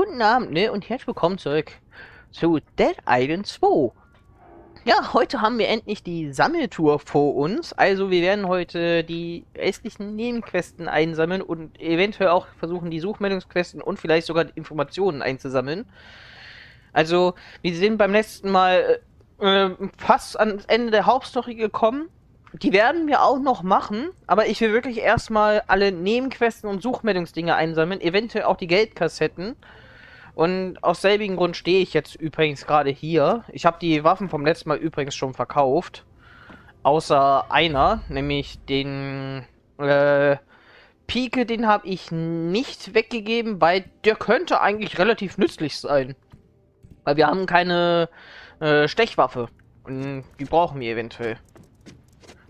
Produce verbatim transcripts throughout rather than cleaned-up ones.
Guten Abend, ne, und herzlich willkommen zurück zu Dead Island zwei. Ja, heute haben wir endlich die Sammeltour vor uns. Also wir werden heute die restlichen Nebenquesten einsammeln und eventuell auch versuchen, die Suchmeldungsquesten und vielleicht sogar Informationen einzusammeln. Also wir sind beim letzten Mal äh, fast ans Ende der Hauptstory gekommen. Die werden wir auch noch machen, aber ich will wirklich erstmal alle Nebenquesten und Suchmeldungsdinge einsammeln, eventuell auch die Geldkassetten. Und aus selbigen Grund stehe ich jetzt übrigens gerade hier. Ich habe die Waffen vom letzten Mal übrigens schon verkauft. Außer einer, nämlich den äh, Pike, den habe ich nicht weggegeben, weil der könnte eigentlich relativ nützlich sein. Weil wir haben keine äh, Stechwaffe und die brauchen wir eventuell.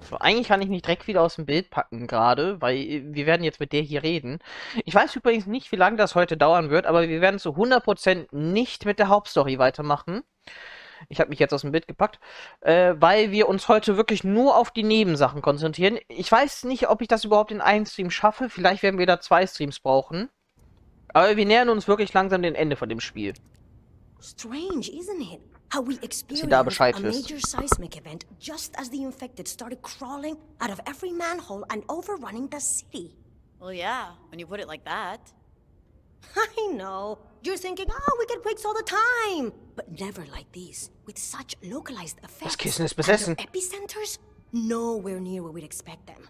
So, eigentlich kann ich mich direkt wieder aus dem Bild packen gerade, weil wir werden jetzt mit der hier reden. Ich weiß übrigens nicht, wie lange das heute dauern wird, aber wir werden zu hundert Prozent nicht mit der Hauptstory weitermachen. Ich habe mich jetzt aus dem Bild gepackt, äh, weil wir uns heute wirklich nur auf die Nebensachen konzentrieren. Ich weiß nicht, ob ich das überhaupt in einem Stream schaffe. Vielleicht werden wir da zwei Streams brauchen. Aber wir nähern uns wirklich langsam dem Ende von dem Spiel. Strange, isn't it? How we experienced a major seismic event just as the infected started crawling out of every manhole and overrunning the city. Well, yeah, when you put it like that. I know. You're thinking, oh, we get breaks all the time. But never like these, with such localized effects. Das Kissen ist besessen. And their epicenters? Nowhere near where we'd expect them.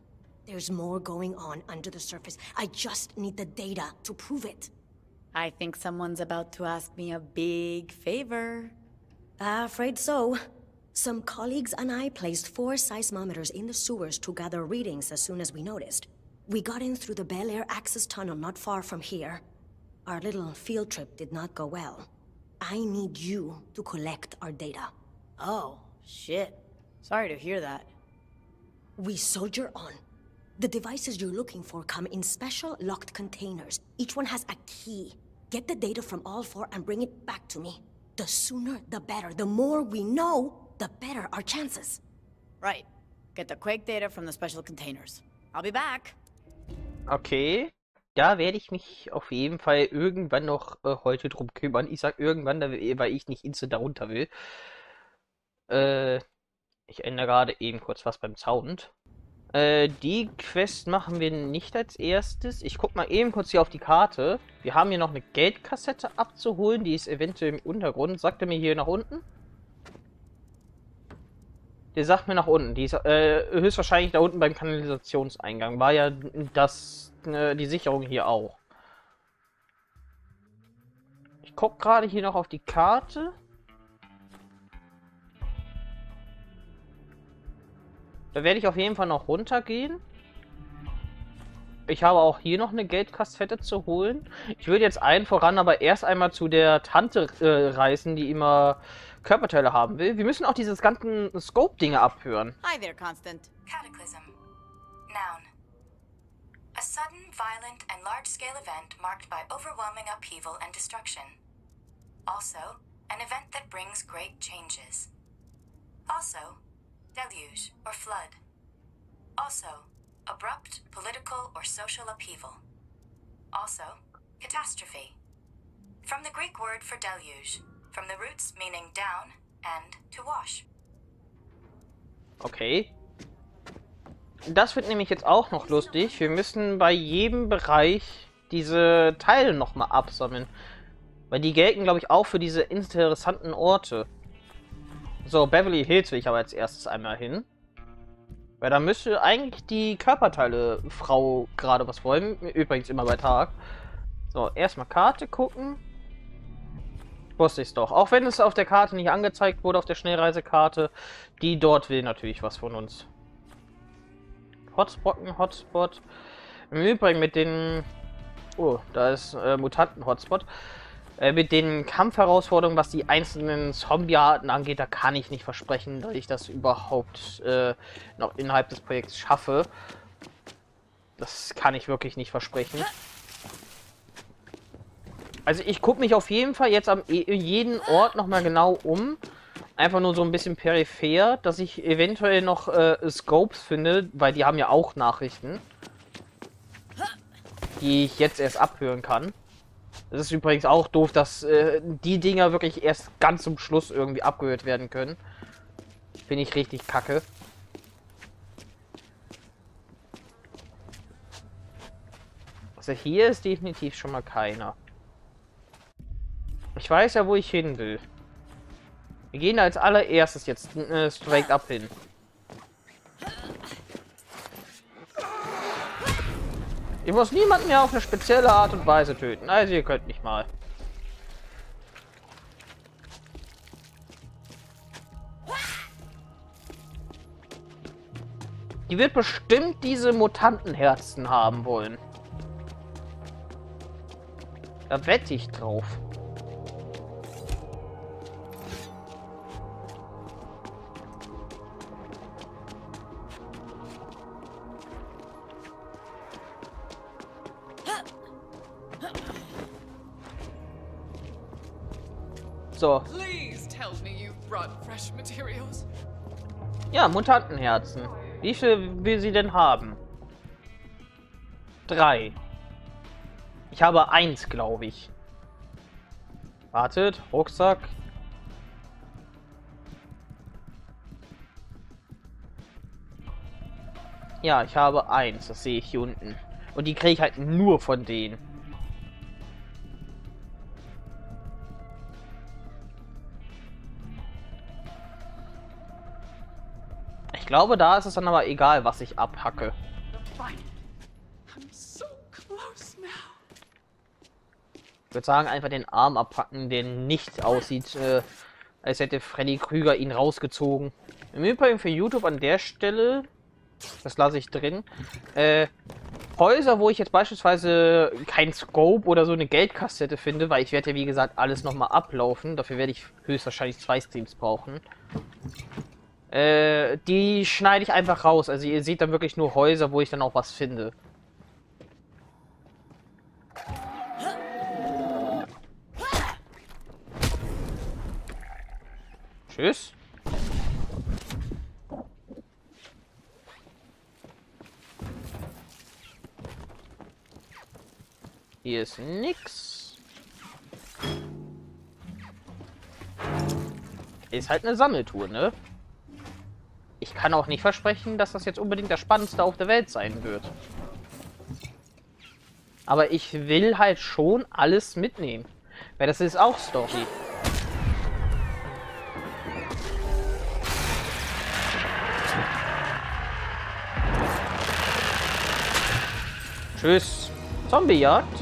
There's more going on under the surface. I just need the data to prove it. I think someone's about to ask me a big favor. I'm afraid so. Some colleagues and I placed four seismometers in the sewers to gather readings as soon as we noticed. We got in through the Bel Air access tunnel not far from here. Our little field trip did not go well. I need you to collect our data. Oh, shit. Sorry to hear that. We soldier on. The devices you're looking for come in special locked containers. Each one has a key. Get the data from all four and bring it back to me. The sooner, the better. The more we know, the better our chances. Right. Get the quake data from the special containers. I'll be back. Okay. Da werde ich mich auf jeden Fall irgendwann noch äh, heute drum kümmern. Ich sag irgendwann, weil ich nicht instant darunter will. Äh, ich ändere gerade eben kurz was beim Sound. Äh, die Quest machen wir nicht als erstes. Ich guck mal eben kurz hier auf die Karte. Wir haben hier noch eine Geldkassette abzuholen. Die ist eventuell im Untergrund. Sagt er mir hier nach unten? Der sagt mir nach unten. Die ist äh, höchstwahrscheinlich da unten beim Kanalisationseingang. War ja das äh, die Sicherung hier auch. Ich guck gerade hier noch auf die Karte. Da werde ich auf jeden Fall noch runtergehen. Ich habe auch hier noch eine Geldkassette zu holen. Ich würde jetzt allen voran aber erst einmal zu der Tante äh, reisen, die immer Körperteile haben will. Wir müssen auch dieses ganzen Scope-Dinge abhören. Hi there, Constant. Cataclysm. Noun. A sudden, violent and large-scale event marked by overwhelming upheaval and destruction. Also, an event that brings great changes. Also, deluge or flood. Also, abrupt political or social upheaval. Also, catastrophe. From the Greek word for deluge, from the roots meaning down and to wash. Okay. Das wird nämlich jetzt auch noch lustig. Wir müssen bei jedem Bereich diese Teile nochmal absammeln. Weil die gelten, glaube ich, auch für diese interessanten Orte. So, Beverly Hills will ich aber als erstes einmal hin. Weil da müsste eigentlich die Körperteile-Frau gerade was wollen. Übrigens immer bei Tag. So, erstmal Karte gucken. Wusste ich es doch. Auch wenn es auf der Karte nicht angezeigt wurde, auf der Schnellreisekarte. Die dort will natürlich was von uns. Hotspotten, Hotspot. Im Übrigen mit den... Oh, da ist äh, Mutanten-Hotspot. Mit den Kampfherausforderungen, was die einzelnen Zombiearten angeht, da kann ich nicht versprechen, dass ich das überhaupt äh, noch innerhalb des Projekts schaffe. Das kann ich wirklich nicht versprechen. Also ich gucke mich auf jeden Fall jetzt am jeden Ort nochmal genau um. Einfach nur so ein bisschen peripher, dass ich eventuell noch äh, Scopes finde, weil die haben ja auch Nachrichten, die ich jetzt erst abhören kann. Das ist übrigens auch doof, dass äh, die Dinger wirklich erst ganz zum Schluss irgendwie abgehört werden können. Finde ich richtig kacke. Also hier ist definitiv schon mal keiner. Ich weiß ja, wo ich hin will. Wir gehen als allererstes jetzt äh, straight up hin. Ich muss niemanden mehr auf eine spezielle Art und Weise töten. Also ihr könnt nicht mal. Die wird bestimmt diese Mutantenherzen haben wollen. Da wette ich drauf. So. Ja, Mutantenherzen. Wie viel will sie denn haben? Drei. Ich habe eins, glaube ich. Wartet, Rucksack. Ja, ich habe eins, das sehe ich hier unten. Und die kriege ich halt nur von denen. Ich glaube, da ist es dann aber egal, was ich abhacke. Ich würde sagen, einfach den Arm abpacken, der nicht aussieht, äh, als hätte Freddy Krüger ihn rausgezogen. Im Übrigen für YouTube an der Stelle, das lasse ich drin, äh, Häuser, wo ich jetzt beispielsweise kein Scope oder so eine Geldkassette finde, weil ich werde ja wie gesagt alles nochmal ablaufen. Dafür werde ich höchstwahrscheinlich zwei Streams brauchen. Äh, die schneide ich einfach raus. Also ihr seht dann wirklich nur Häuser, wo ich dann auch was finde. Tschüss. Hier ist nix. Ist halt eine Sammeltour, ne? Ich kann auch nicht versprechen, dass das jetzt unbedingt das Spannendste auf der Welt sein wird. Aber ich will halt schon alles mitnehmen. Weil das ist auch Story. Tschüss. Zombiejagd.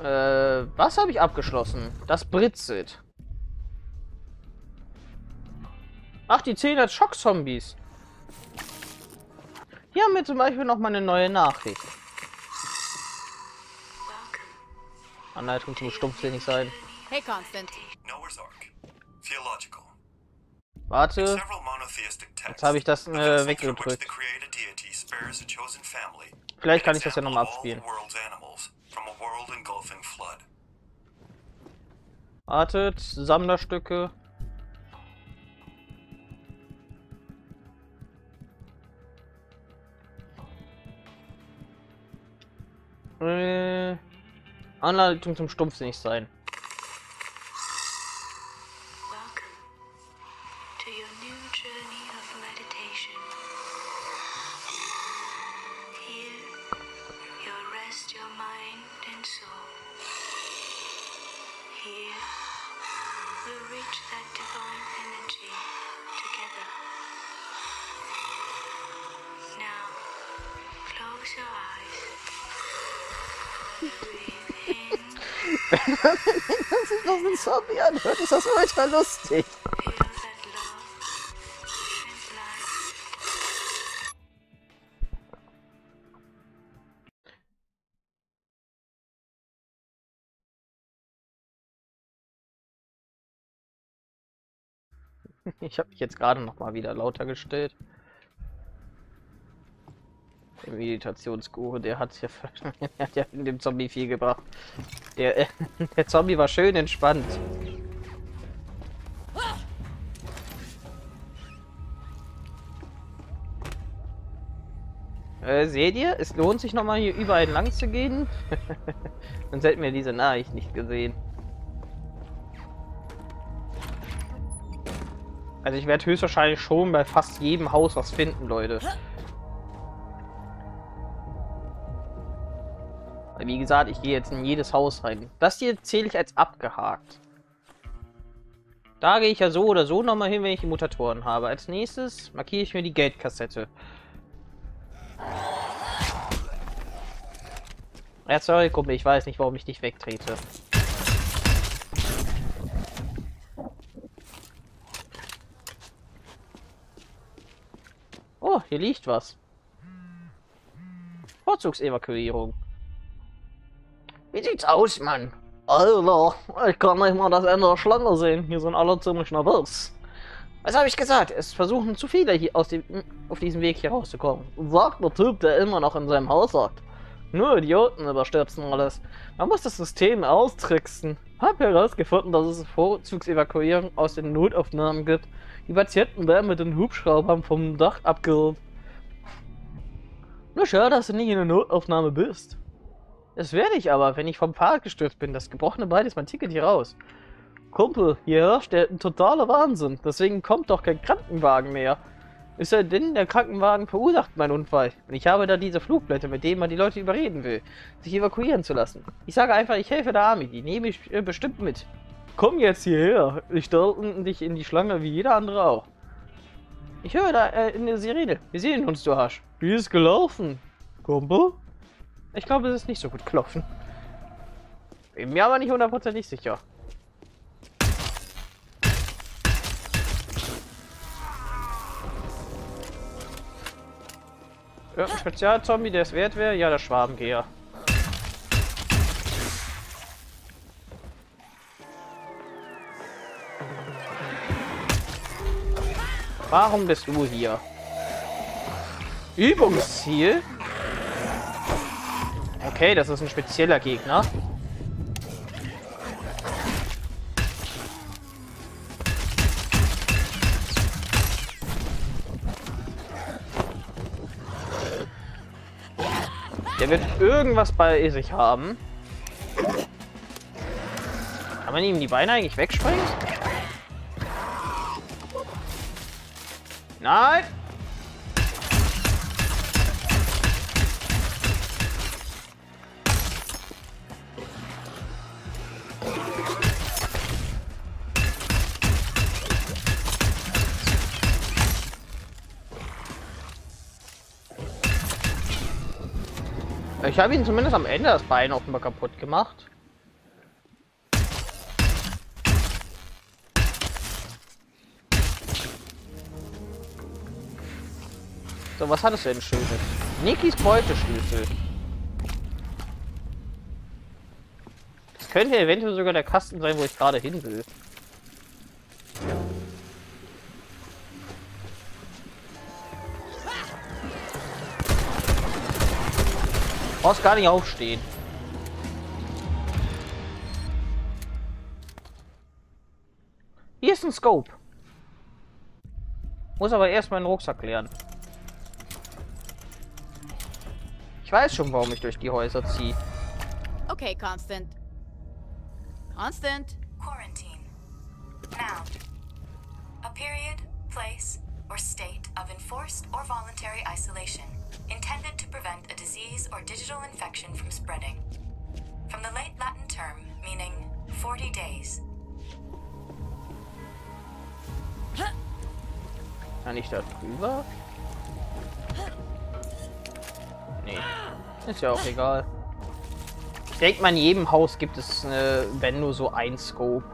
Äh, was habe ich abgeschlossen? Das britzelt. Ach, die zählen als Schock-Zombies. Hier haben wir zum Beispiel noch mal eine neue Nachricht. Anleitung zum stumpfsinnig sein. Hey, Constant. Warte. Jetzt habe ich das äh, weggedrückt. Vielleicht kann ich das ja nochmal abspielen. Wartet, Sammlerstücke. Äh, Anleitung zum stumpfsinnig sein. Das ist doch ein Zombie anhört, ist das manchmal lustig. Ich habe mich jetzt gerade noch mal wieder lauter gestellt. Der Meditationsguru, der hat's ja, der hat ja in dem Zombie viel gebracht. Der, äh, der Zombie war schön entspannt. Äh, seht ihr? Es lohnt sich nochmal hier überall lang zu gehen. Sonst hätten wir diese Nachricht nicht gesehen. Also ich werde höchstwahrscheinlich schon bei fast jedem Haus was finden, Leute. Weil wie gesagt, ich gehe jetzt in jedes Haus rein. Das hier zähle ich als abgehakt. Da gehe ich ja so oder so nochmal hin, wenn ich die Mutatoren habe. Als nächstes markiere ich mir die Geldkassette. Ja, sorry, Kumpel, ich weiß nicht, warum ich dich wegtrete. Oh, hier liegt was. Vorzugsevakuierung. Wie sieht's aus, Mann? Alter, ich kann nicht mal das Ende der Schlange sehen. Hier sind alle ziemlich nervös. Was habe ich gesagt? Es versuchen zu viele hier aus dem, auf diesem Weg hier rauszukommen. Sagt der Typ, der immer noch in seinem Haus sagt. Nur Idioten überstürzen alles. Man muss das System austricksen. Hab herausgefunden, dass es Vorzugsevakuierung aus den Notaufnahmen gibt. Die Patienten werden mit den Hubschraubern vom Dach abgeholt. Nur schade, dass du nicht in der Notaufnahme bist. Das werde ich aber, wenn ich vom Fahrrad gestürzt bin. Das gebrochene Bein ist mein Ticket hier raus. Kumpel, hier herrscht ein totaler Wahnsinn. Deswegen kommt doch kein Krankenwagen mehr. Ist er denn, der Krankenwagen verursacht meinen Unfall? Und ich habe da diese Flugblätter, mit denen man die Leute überreden will, sich evakuieren zu lassen. Ich sage einfach, ich helfe der Army, die nehme ich äh, bestimmt mit. Komm jetzt hierher, ich stelle dich in die Schlange wie jeder andere auch. Ich höre da äh, eine Sirene, wir sehen uns, du Arsch. Wie ist gelaufen, Kumpel? Ich glaube, es ist nicht so gut gelaufen. Bin mir aber nicht hundertprozentig sicher. Irgendein Spezialzombie, der es wert wäre? Ja, der Schwabengeher. Warum bist du hier? Übungsziel? Okay, das ist ein spezieller Gegner. Der wird irgendwas bei sich haben. Kann man ihm die Beine eigentlich wegsprengen? Nein! Ich habe ihn zumindest am Ende das Bein offenbar kaputt gemacht. So, was hattest du denn Schönes? Nikis Beuteschlüssel. Das könnte eventuell sogar der Kasten sein, wo ich gerade hin will. Du brauchst gar nicht aufstehen. Hier ist ein Scope. Muss aber erst meinen Rucksack leeren. Ich weiß schon, warum ich durch die Häuser ziehe. Okay, Constant. Constant. Quarantine. Noun. A period, place or state of enforced or voluntary isolation. Intended to prevent a disease or digital infection from spreading. From the late Latin term meaning forty days. Kann ich da drüber? Nee. Ist ja auch egal. Ich denke mal, in jedem Haus gibt es, eine, wenn nur so ein Scope.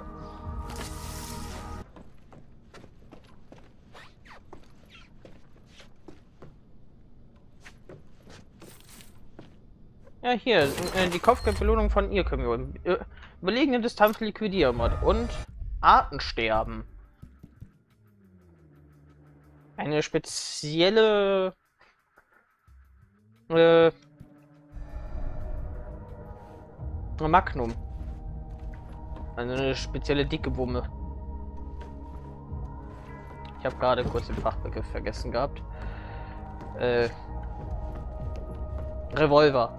Ja, hier, die Kopfgeldbelohnung von ihr können wir holen. Überlegene Distanz liquidieren und Artensterben. Eine spezielle äh, Magnum. Also eine spezielle dicke Wumme. Ich habe gerade kurz den Fachbegriff vergessen gehabt. Äh, Revolver.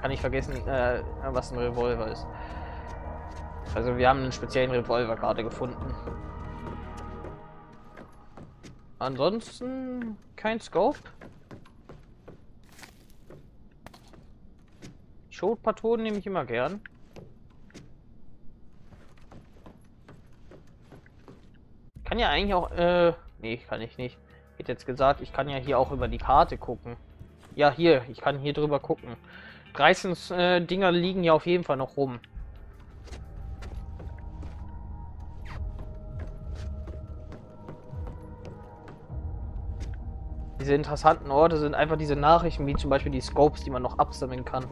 Kann ich vergessen, äh, was ein Revolver ist. Also wir haben einen speziellen Revolver gerade gefunden. Ansonsten kein Scope. Schotpatronen nehme ich immer gern. Kann ja eigentlich auch, äh, nee, kann ich nicht. Hätte jetzt gesagt, ich kann ja hier auch über die Karte gucken. Ja, hier, ich kann hier drüber gucken. dreizehn äh, Dinger liegen ja auf jeden Fall noch rum. Diese interessanten Orte sind einfach diese Nachrichten, wie zum Beispiel die Scopes, die man noch absammeln kann.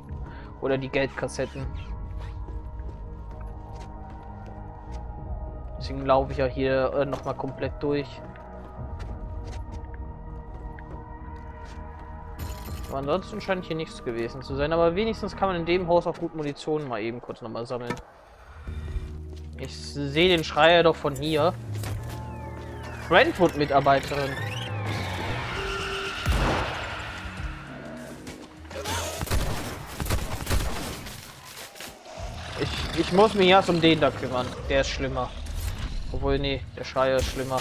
Oder die Geldkassetten. Deswegen laufe ich ja hier äh, nochmal komplett durch. Aber ansonsten scheint hier nichts gewesen zu sein. Aber wenigstens kann man in dem Haus auch gut Munition mal eben kurz nochmal sammeln. Ich sehe den Schreier doch von hier. Brentwood-Mitarbeiterin. Ich, ich muss mich erst um den da kümmern. Der ist schlimmer. Obwohl, nee, der Schreier ist schlimmer.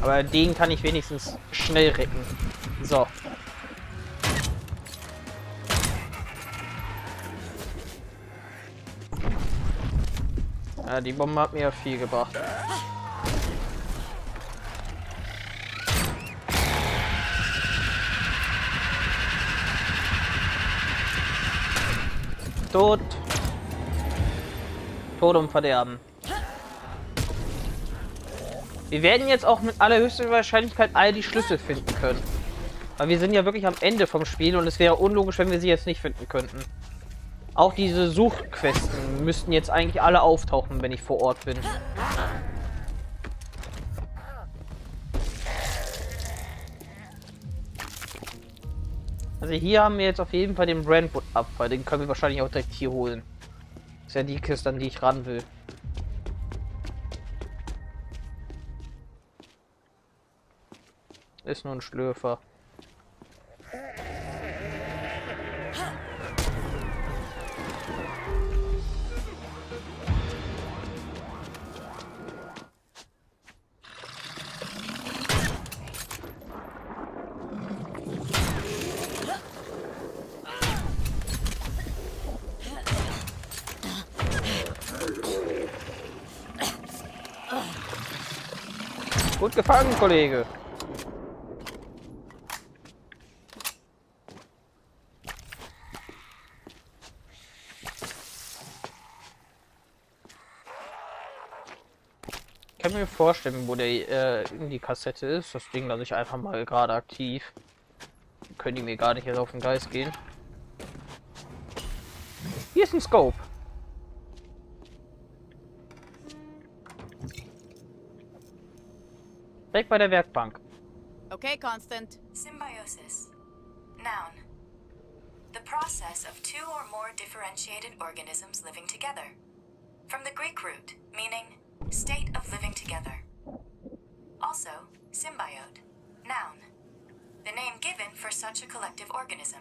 Aber den kann ich wenigstens schnell retten. So. Ja, die Bombe hat mir ja viel gebracht. Tod. Tod und Verderben. Wir werden jetzt auch mit allerhöchster Wahrscheinlichkeit all die Schlüssel finden können. Aber wir sind ja wirklich am Ende vom Spiel und es wäre unlogisch, wenn wir sie jetzt nicht finden könnten. Auch diese Suchquesten müssten jetzt eigentlich alle auftauchen, wenn ich vor Ort bin. Also hier haben wir jetzt auf jeden Fall den Brentwood-Abfall. Den können wir wahrscheinlich auch direkt hier holen. Das ist ja die Kiste, an die ich ran will. Ist nur ein Schlürfer. Gut gefangen, Kollege. Ich kann mir vorstellen, wo der äh, in die Kassette ist. Das Ding lasse ich einfach mal gerade aktiv. Können die mir gar nicht jetzt auf den Geist gehen. Hier ist ein Scope. Direkt bei der Werkbank. Okay, Constant. Symbiosis. Noun. The process of two or more differentiated organisms living together. From the Greek root, meaning state of living together. Also, symbiote, noun, the name given for such a collective organism.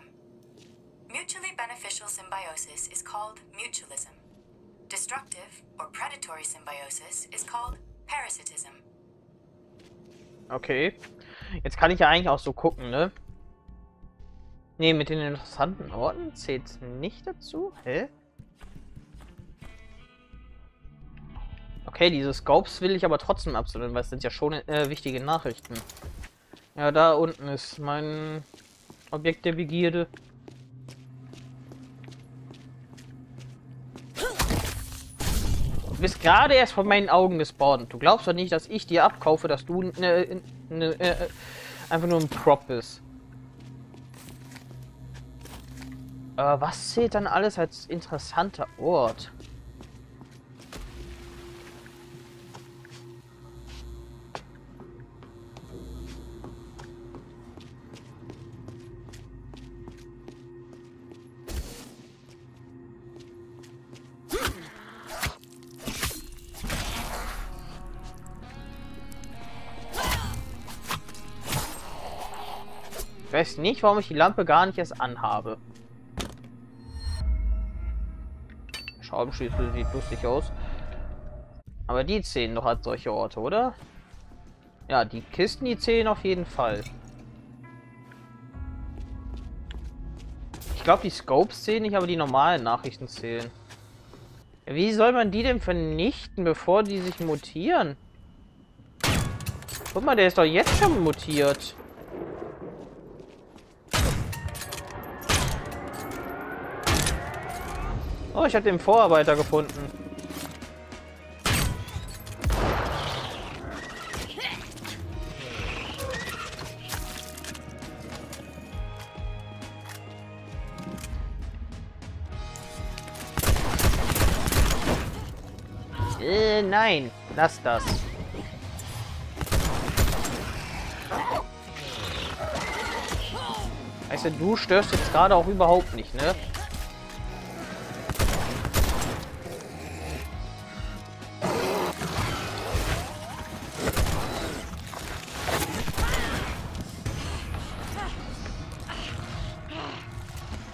Mutually beneficial symbiosis is called mutualism. Destructive or predatory symbiosis is called parasitism. Okay, jetzt kann ich ja eigentlich auch so gucken, ne? Ne, mit den interessanten Orten zählt's nicht dazu, hä? Okay, diese Scopes will ich aber trotzdem absammeln, weil es sind ja schon äh, wichtige Nachrichten. Ja, da unten ist mein Objekt der Begierde. Du bist gerade erst vor meinen Augen gespawnt. Du glaubst doch nicht, dass ich dir abkaufe, dass du äh, ne, äh, einfach nur ein Prop bist. Aber was zählt dann alles als interessanter Ort? weiß nicht, warum ich die Lampe gar nicht erst anhabe. Schraubenschlüssel sieht lustig aus. Aber die zählen noch als solche Orte, oder? Ja, die Kisten, die zählen auf jeden Fall. Ich glaube, die Scopes zählen nicht, aber die normalen Nachrichten zählen. Wie soll man die denn vernichten, bevor die sich mutieren? Guck mal, der ist doch jetzt schon mutiert. Oh, ich habe den Vorarbeiter gefunden. Äh, nein, lass das. Weißt du, du störst jetzt gerade auch überhaupt nicht, ne?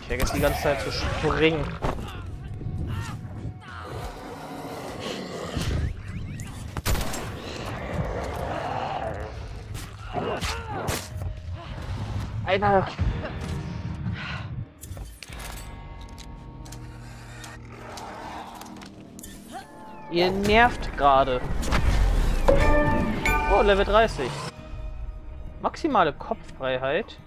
Jetzt die ganze Zeit zu springen. Einer. Ihr nervt gerade. Oh, Level dreißig. Maximale Kopffreiheit.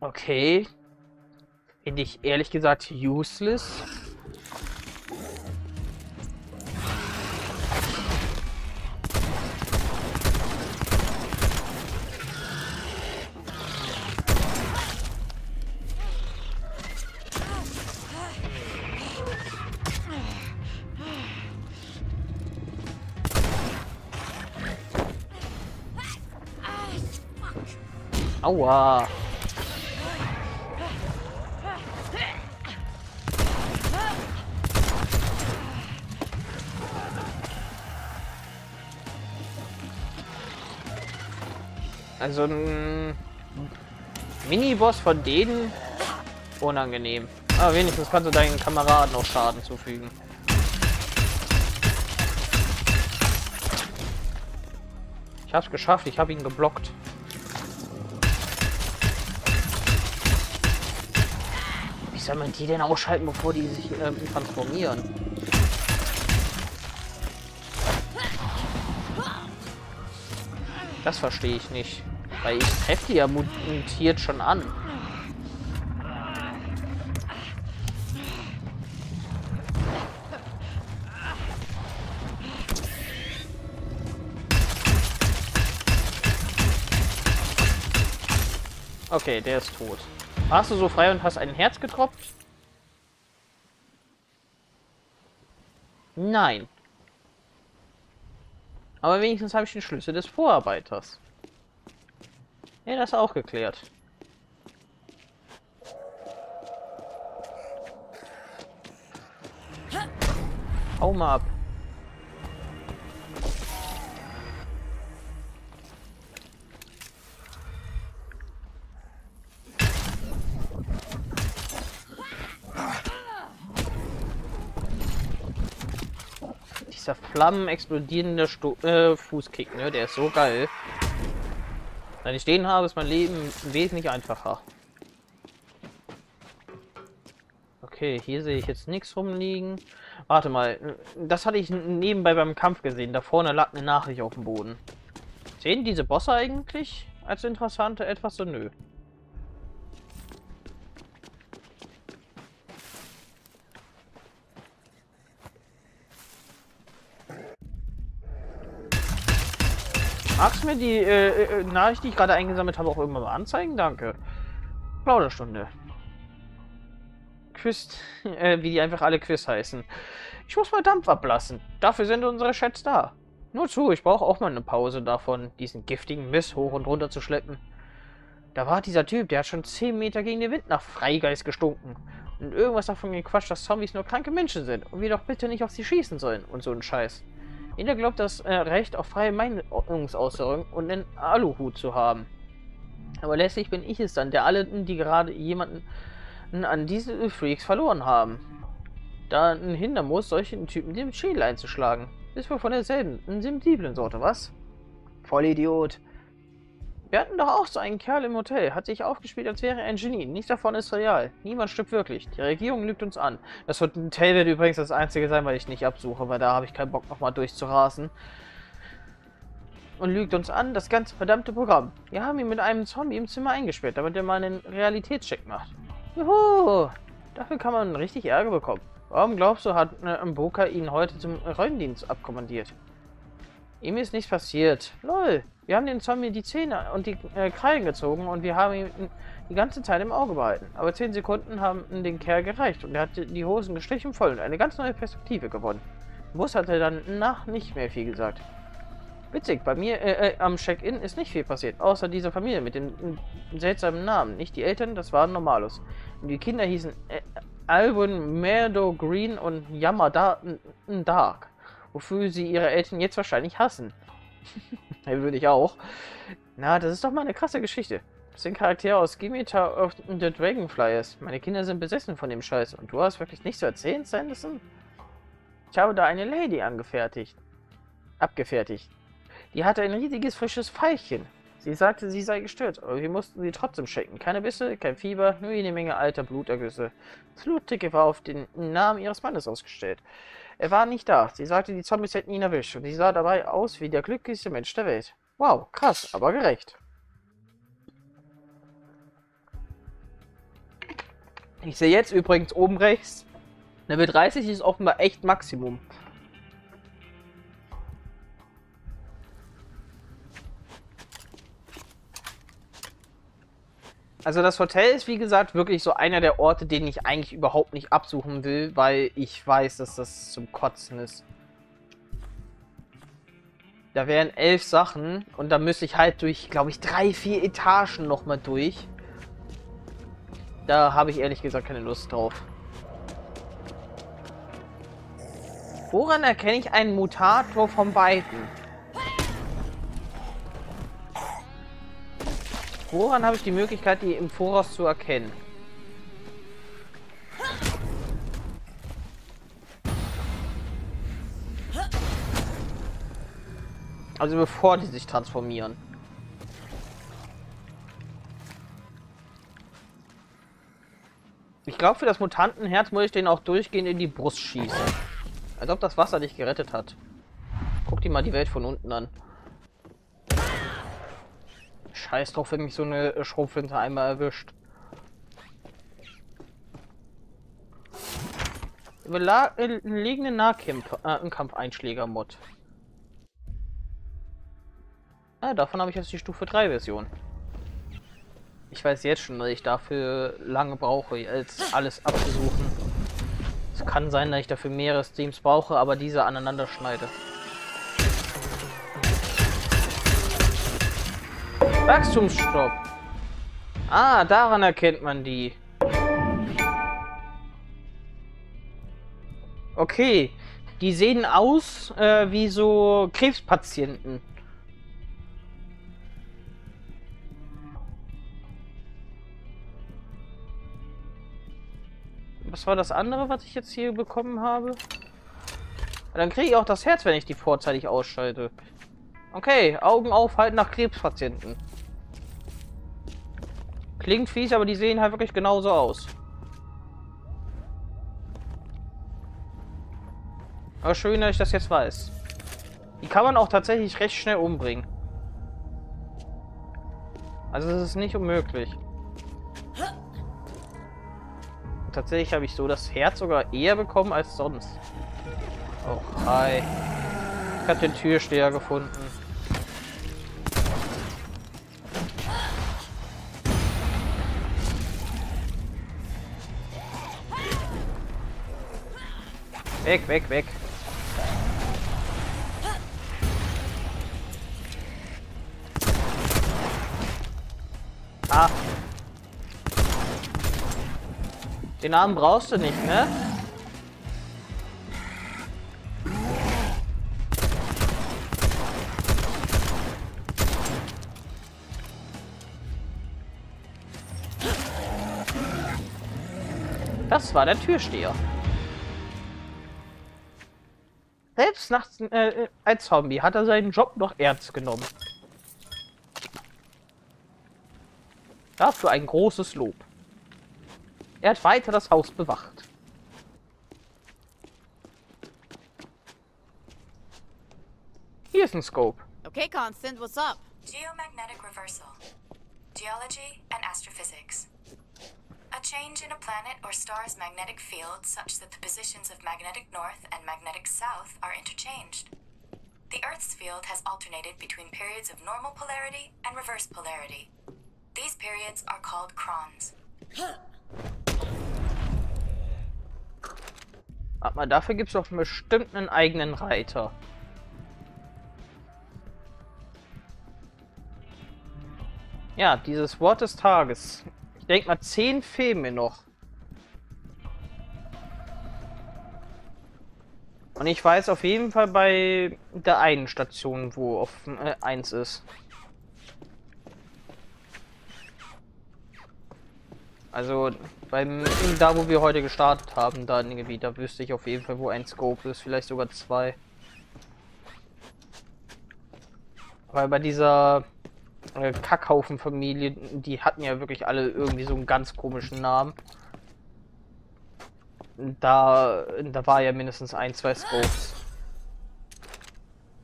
Okay. Finde ich ehrlich gesagt useless. Aua. Also ein Miniboss von denen unangenehm. Aber wenigstens kannst du deinen Kameraden noch Schaden zufügen. Ich hab's geschafft, ich habe ihn geblockt. Wie soll man die denn ausschalten, bevor die sich irgendwie transformieren? Das verstehe ich nicht. Weil ich treffe die ja mutiert schon an. Okay, der ist tot. Warst du so frei und hast ein Herz getropft? Nein. Aber wenigstens habe ich den Schlüssel des Vorarbeiters. Ja, das ist auch geklärt. Hau mal ab. Dieser Flammen explodierende Sto äh, Fußkick, ne? Der ist so geil. Wenn ich den habe, ist mein Leben wesentlich einfacher. Okay, hier sehe ich jetzt nichts rumliegen. Warte mal, das hatte ich nebenbei beim Kampf gesehen. Da vorne lag eine Nachricht auf dem Boden. Sehen diese Bosse eigentlich als interessante etwas so nö? Magst du mir die äh, äh, Nachricht, die ich gerade eingesammelt habe, auch irgendwann mal anzeigen? Danke. Plauderstunde. Quiz, äh, wie die einfach alle Quiz heißen. Ich muss mal Dampf ablassen. Dafür sind unsere Chats da. Nur zu, ich brauche auch mal eine Pause davon, diesen giftigen Mist hoch und runter zu schleppen. Da war dieser Typ, der hat schon zehn Meter gegen den Wind nach Freigeist gestunken. Und irgendwas davon gequatscht, dass Zombies nur kranke Menschen sind und wir doch bitte nicht auf sie schießen sollen und so ein Scheiß. Jeder glaubt das äh, Recht auf freie Meinungsäußerung und einen Aluhut zu haben. Aber letztlich bin ich es dann, der alle, die gerade jemanden an diese Freaks verloren haben, da hindern muss, solchen Typen den Schädel einzuschlagen. Ist wohl von derselben, einer sensiblen Sorte, was? Vollidiot. Wir hatten doch auch so einen Kerl im Hotel, hat sich aufgespielt, als wäre er ein Genie. Nichts davon ist real. Niemand stirbt wirklich. Die Regierung lügt uns an. Das Hotel wird übrigens das einzige sein, weil ich nicht absuche, weil da habe ich keinen Bock, nochmal durchzurasen. Und lügt uns an, das ganze verdammte Programm. Wir haben ihn mit einem Zombie im Zimmer eingesperrt, damit er mal einen Realitätscheck macht. Juhu! Dafür kann man richtig Ärger bekommen. Warum glaubst du, hat äh, Mboka ihn heute zum Räumdienst abkommandiert? Ihm ist nichts passiert. Lol. Wir haben den Zombie die Zähne und die äh, Krallen gezogen und wir haben ihn die ganze Zeit im Auge behalten. Aber zehn Sekunden haben den Kerl gereicht und er hat die Hosen gestrichen voll und eine ganz neue Perspektive gewonnen. Bus hat er dann nach nicht mehr viel gesagt. Witzig, bei mir äh, äh, am Check-In ist nicht viel passiert, außer dieser Familie mit dem seltsamen Namen. Nicht die Eltern, das waren Normalos. Und die Kinder hießen äh, Alvin, Meadow Green und Yamada Dark, wofür sie ihre Eltern jetzt wahrscheinlich hassen. Würde ich auch. Na, das ist doch mal eine krasse Geschichte. Das sind Charaktere aus Gimitar auf The Dragonflyers. Meine Kinder sind besessen von dem Scheiß. Und du hast wirklich nichts zu erzählen, Sanderson? Ich habe da eine Lady angefertigt. Abgefertigt. Die hatte ein riesiges, frisches Veilchen. Sie sagte, sie sei gestört, aber wir mussten sie trotzdem checken. Keine Bisse, kein Fieber, nur jede Menge alter Blutergüsse. Das Blutticket war auf den Namen ihres Mannes ausgestellt. Er war nicht da. Sie sagte, die Zombies hätten ihn erwischt und sie sah dabei aus wie der glücklichste Mensch der Welt. Wow, krass, aber gerecht. Ich sehe jetzt übrigens oben rechts, Level dreißig ist offenbar echt Maximum. Also das Hotel ist, wie gesagt, wirklich so einer der Orte, den ich eigentlich überhaupt nicht absuchen will, weil ich weiß, dass das zum Kotzen ist. Da wären elf Sachen und da müsste ich halt durch, glaube ich, drei, vier Etagen nochmal durch. Da habe ich ehrlich gesagt keine Lust drauf. Woran erkenne ich einen Mutator vom Beiden? Woran habe ich die Möglichkeit, die im Voraus zu erkennen? Also bevor die sich transformieren. Ich glaube, für das Mutantenherz muss ich den auch durchgehend in die Brust schießen. Als ob das Wasser dich gerettet hat. Guck dir mal die Welt von unten an. Scheiß drauf, wenn mich so eine Schrumpfwinte einmal erwischt. Überlegene Nahkampf-Einschläger-Mod. Ah, davon habe ich jetzt die Stufe drei Version. Ich weiß jetzt schon, dass ich dafür lange brauche, jetzt alles abzusuchen. Es kann sein, dass ich dafür mehrere Streams brauche, aber diese aneinander schneide. Wachstumsstopp. Ah, daran erkennt man die. Okay. Die sehen aus äh, wie so Krebspatienten. Was war das andere, was ich jetzt hier bekommen habe? Dann kriege ich auch das Herz, wenn ich die vorzeitig ausschalte. Okay, Augen aufhalten nach Krebspatienten. Klingt fies, aber die sehen halt wirklich genauso aus. Aber schön, dass ich das jetzt weiß. Die kann man auch tatsächlich recht schnell umbringen. Also es ist nicht unmöglich. Und tatsächlich habe ich so das Herz sogar eher bekommen als sonst. Oh, hi. Ich habe den Türsteher gefunden. Weg, weg, weg. Ah. Den Namen brauchst du nicht, ne? Das war der Türsteher. Selbst nachts äh, als Zombie hat er seinen Job noch ernst genommen. Dafür ein großes Lob. Er hat weiter das Haus bewacht. Hier ist ein Scope. Okay, Constant, what's up? Geomagnetic reversal. Geology and astrophysics. A change in a planet or star's magnetic field such that the positions of magnetic north and magnetic south are interchanged. The Earth's field has alternated between periods of normal polarity and reverse polarity. These periods are called crons. Warte mal, dafür gibt es doch bestimmt einen eigenen Reiter. Ja, dieses Wort des Tages. Ich denke mal, zehn fehlen mir noch. Und ich weiß auf jeden Fall bei der einen Station, wo auf äh, eins ist. Also beim da, wo wir heute gestartet haben, da in dem Gebiet, da wüsste ich auf jeden Fall, wo ein Scope ist, vielleicht sogar zwei. Weil bei dieser äh, Kackhaufen-Familie, die hatten ja wirklich alle irgendwie so einen ganz komischen Namen. Da, da war ja mindestens ein, zwei Scopes.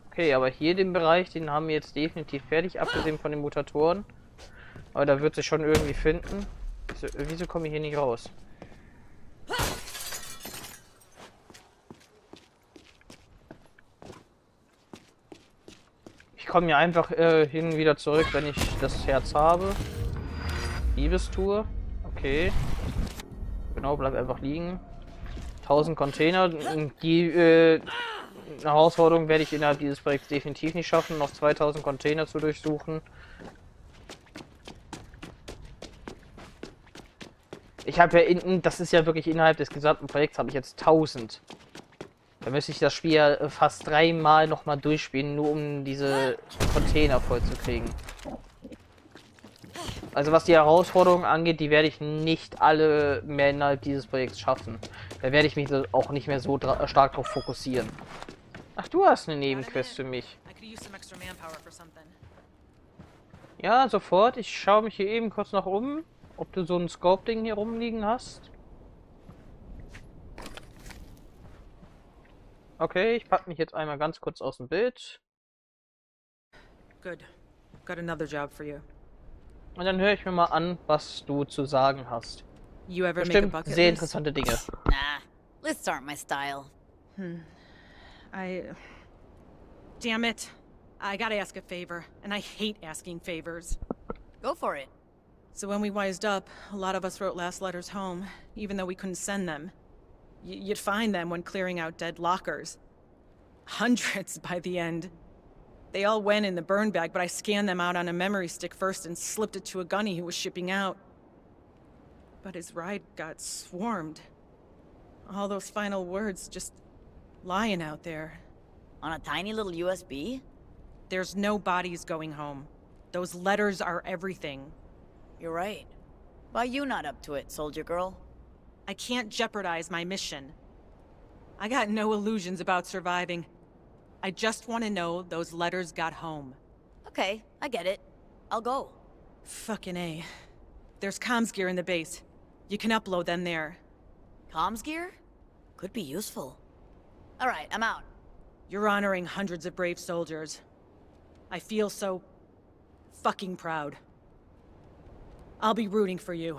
Okay, aber hier den Bereich, den haben wir jetzt definitiv fertig, abgesehen von den Mutatoren. Aber da wird sich schon irgendwie finden. Wieso, wieso komme ich hier nicht raus? Ich komme hier einfach äh, hin wieder zurück, wenn ich das Herz habe. Liebestour. Okay. Genau, bleib einfach liegen. tausend Container. Die äh, Herausforderung werde ich innerhalb dieses Projekts definitiv nicht schaffen, noch zweitausend Container zu durchsuchen. Ich habe ja, in, das ist ja wirklich innerhalb des gesamten Projekts, habe ich jetzt tausend. Da müsste ich das Spiel ja fast dreimal nochmal durchspielen, nur um diese Container voll zu kriegen. Also was die Herausforderungen angeht, die werde ich nicht alle mehr innerhalb dieses Projekts schaffen. Da werde ich mich auch nicht mehr so stark drauf fokussieren. Ach, du hast eine Nebenquest für mich. Ja, sofort. Ich schaue mich hier eben kurz nach oben. Ob du so ein Scope-Ding hier rumliegen hast? Okay, ich packe mich jetzt einmal ganz kurz aus dem Bild. Good. Got another job for you. Und dann höre ich mir mal an, was du zu sagen hast. You ever Bestimmt make a sehr interessante Dinge. Nah, lists aren't my style. Hm. I. Damn it. I gotta ask a favor, and I hate asking favors. Go for it. So when we wised up, a lot of us wrote last letters home, even though we couldn't send them. Y you'd find them when clearing out dead lockers. Hundreds by the end. They all went in the burn bag, but I scanned them out on a memory stick first and slipped it to a gunny who was shipping out. But his ride got swarmed. All those final words just lying out there. On a tiny little U S B? There's no bodies going home. Those letters are everything. You're right. Why you not up to it, soldier girl? I can't jeopardize my mission. I got no illusions about surviving. I just want to know those letters got home. Okay, I get it. I'll go. Fucking A. There's comms gear in the base. You can upload them there. Comms gear? Could be useful. All right, I'm out. You're honoring hundreds of brave soldiers. I feel so fucking proud. I'll be rooting for you.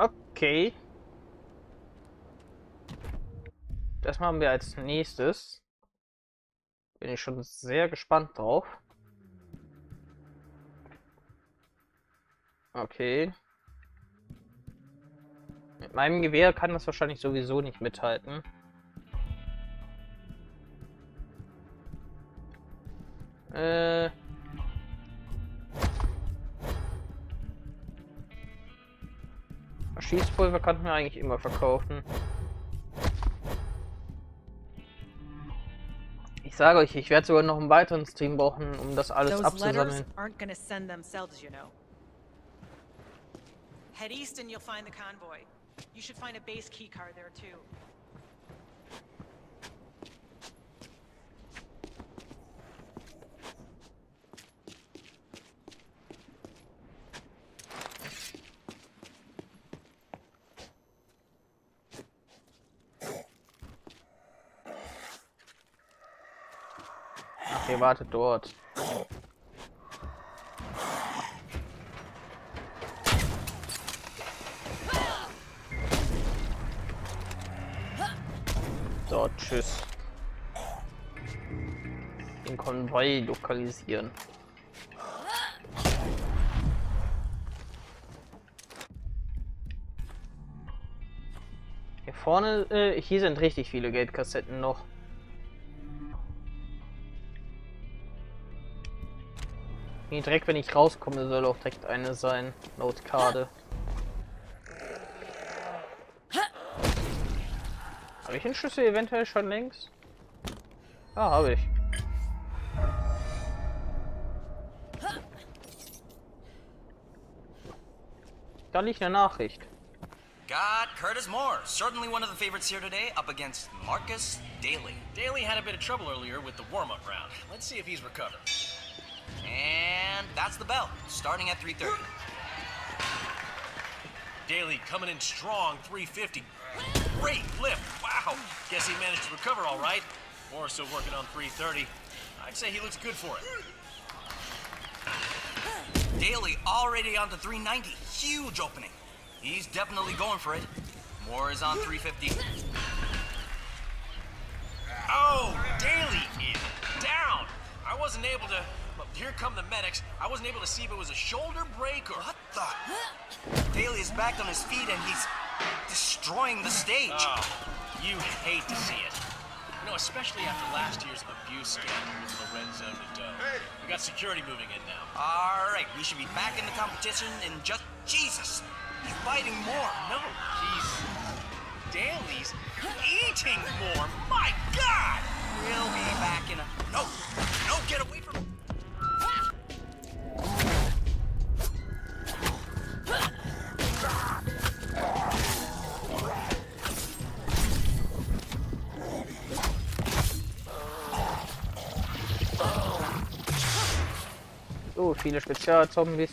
Okay. Das machen wir als nächstes. Bin ich schon sehr gespannt drauf. Okay. Mit meinem Gewehr kann das wahrscheinlich sowieso nicht mithalten. Äh... Schießpulver kann man eigentlich immer verkaufen. Ich sage euch, ich werde sogar noch einen weiteren Stream brauchen, um das alles abzusammeln. Head east and you'll find the convoy. You should find a base key card there too. Okay, wartet dort. So, tschüss. Den Konvoi lokalisieren. Hier vorne, äh, hier sind richtig viele Geldkassetten noch. Nee, direkt, wenn ich rauskomme, soll auch direkt eine sein. Notkarte. Habe ich den Schlüssel eventuell schon längst? Ah, habe ich. Da liegt eine Nachricht. Got Curtis Moore, certainly one of the favorites here today, up against Marcus Daly. Daly had a bit of trouble earlier with the warm-up round. Let's see if he's recovered. And that's the bell, starting at three thirty. Daly coming in strong, three fifty. Great lift. Wow. Guess he managed to recover all right. Or still working on three thirty. I'd say he looks good for it. Daly already on to three ninety. Huge opening. He's definitely going for it. Moore is on three fifty. Oh, Daly is down. I wasn't able to... Look, here come the medics. I wasn't able to see if it was a shoulder break or... What the... Daly is back on his feet and he's... destroying the stage. Oh, you hate to see it. You know, especially after last year's abuse scandal with Lorenzo Nadeau. We got security moving in now. All right, we should be back in the competition in just... Jesus! He's biting more. No, he's... Daly's eating more. My God! We'll be back in a... No! No, get away from... So viele Spezialzombies.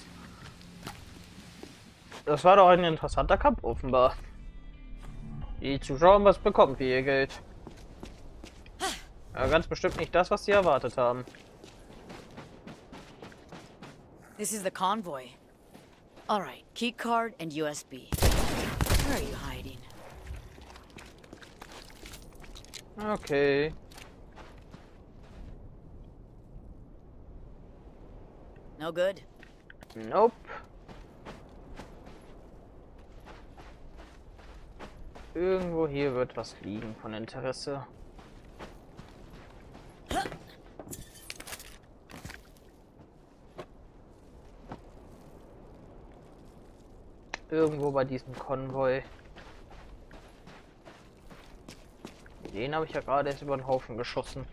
Das war doch ein interessanter Kampf offenbar. Die Zuschauer haben was bekommen für ihr Geld. Aber ganz bestimmt nicht das, was sie erwartet haben. This is the convoy. All right, key card and U S B. Where are you hiding? Okay. No good. Nope. Irgendwo hier wird was liegen von Interesse. Irgendwo bei diesem Konvoi. Den habe ich ja gerade erst über den Haufen geschossen.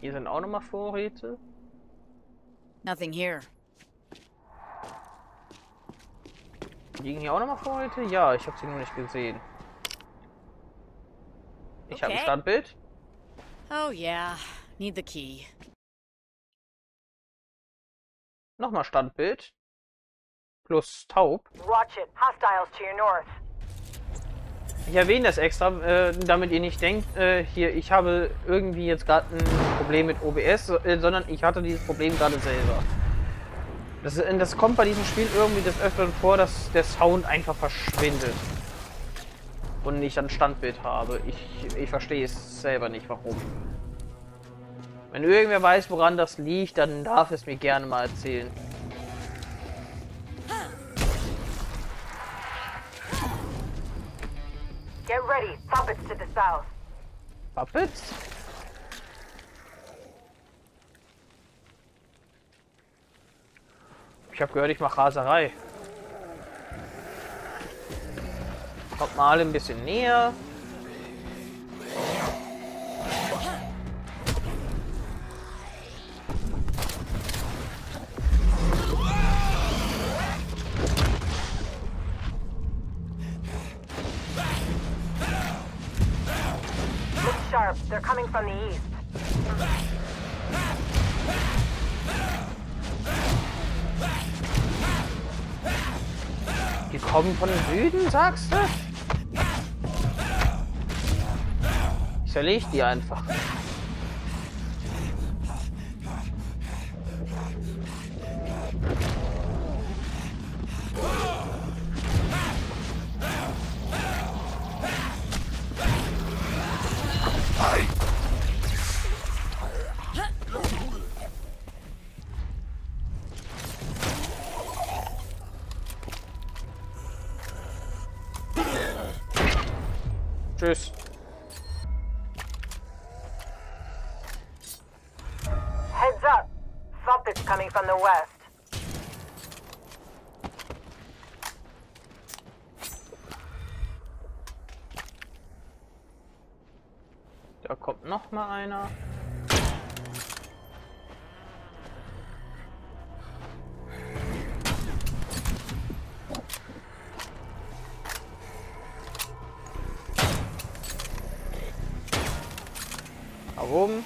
Hier sind auch nochmal Vorräte. Nothing here. Liegen hier auch nochmal Vorräte? Ja, ich habe sie nur nicht gesehen. Ich okay. habe ein Standbild. Oh yeah, need the key. Nochmal Standbild. Plus taub. Watch it. Hostiles to your north. Ich erwähne das extra, äh, damit ihr nicht denkt, äh, hier, ich habe irgendwie jetzt gerade ein Problem mit O B S, äh, sondern ich hatte dieses Problem gerade selber. Das, das kommt bei diesem Spiel irgendwie des Öfteren vor, dass der Sound einfach verschwindet. Und ich ein Standbild habe. Ich, ich verstehe es selber nicht, warum. Wenn irgendwer weiß, woran das liegt, dann darf es mir gerne mal erzählen. south. Puppets? Ich habe gehört, ich mache Raserei. Kommt mal alle ein bisschen näher. They're coming from the east. Die kommen von dem Süden, sagst du? Ich zerlege die einfach. Tschüss. Heads up. Something's coming from the west. Da kommt noch mal einer. Oben.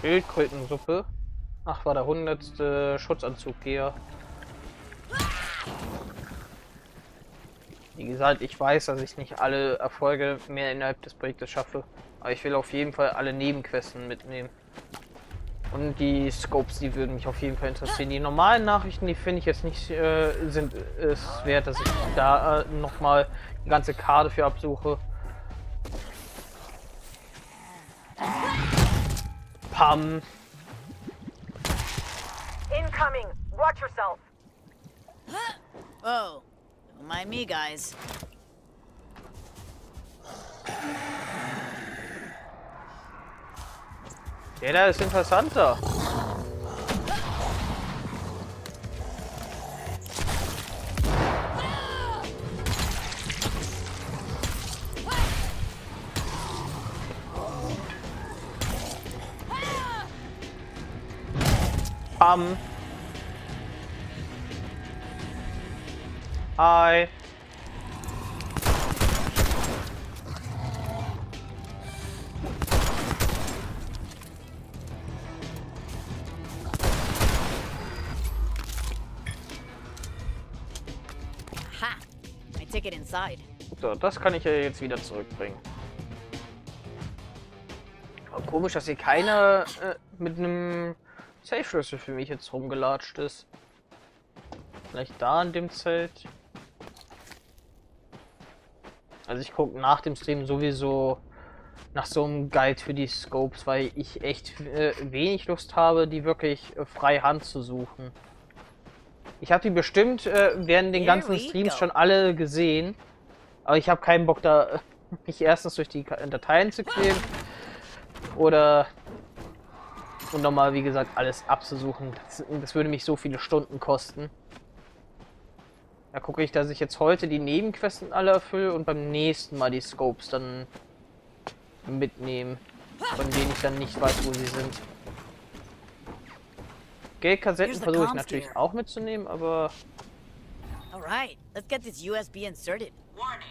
Schildkrötensuppe. Ach, war der hundertste Schutzanzug hier. Wie gesagt, ich weiß, dass ich nicht alle Erfolge mehr innerhalb des Projektes schaffe, aber ich will auf jeden Fall alle Nebenquests mitnehmen. Und die Scopes, die würden mich auf jeden Fall interessieren. Die normalen Nachrichten, die finde ich jetzt nicht, äh, sind es wert, dass ich da äh, nochmal eine ganze Karte für absuche. Pam. Incoming. Watch yourself. Oh. Mind me, guys. Der da ist interessanter. Bam. Hi. Ha! My ticket inside. So, das kann ich ja jetzt wieder zurückbringen. Aber komisch, dass hier keiner äh, mit einem Safe-Schlüssel für mich jetzt rumgelatscht ist. Vielleicht da in dem Zelt. Also ich gucke nach dem Stream sowieso nach so einem Guide für die Scopes, weil ich echt äh, wenig Lust habe, die wirklich äh, frei Hand zu suchen. Ich habe die bestimmt äh, während den ganzen Streams schon alle gesehen, aber ich habe keinen Bock da, äh, mich erstens durch die Dateien zu kleben oder und nochmal, wie gesagt, alles abzusuchen. Das, das würde mich so viele Stunden kosten. Da gucke ich, dass ich jetzt heute die Nebenquests alle erfülle und beim nächsten Mal die Scopes dann mitnehmen, von denen ich dann nicht weiß, wo sie sind. Geldkassetten versuche ich natürlich auch mitzunehmen, aber... Alright, let's get this U S B inserted. Warning.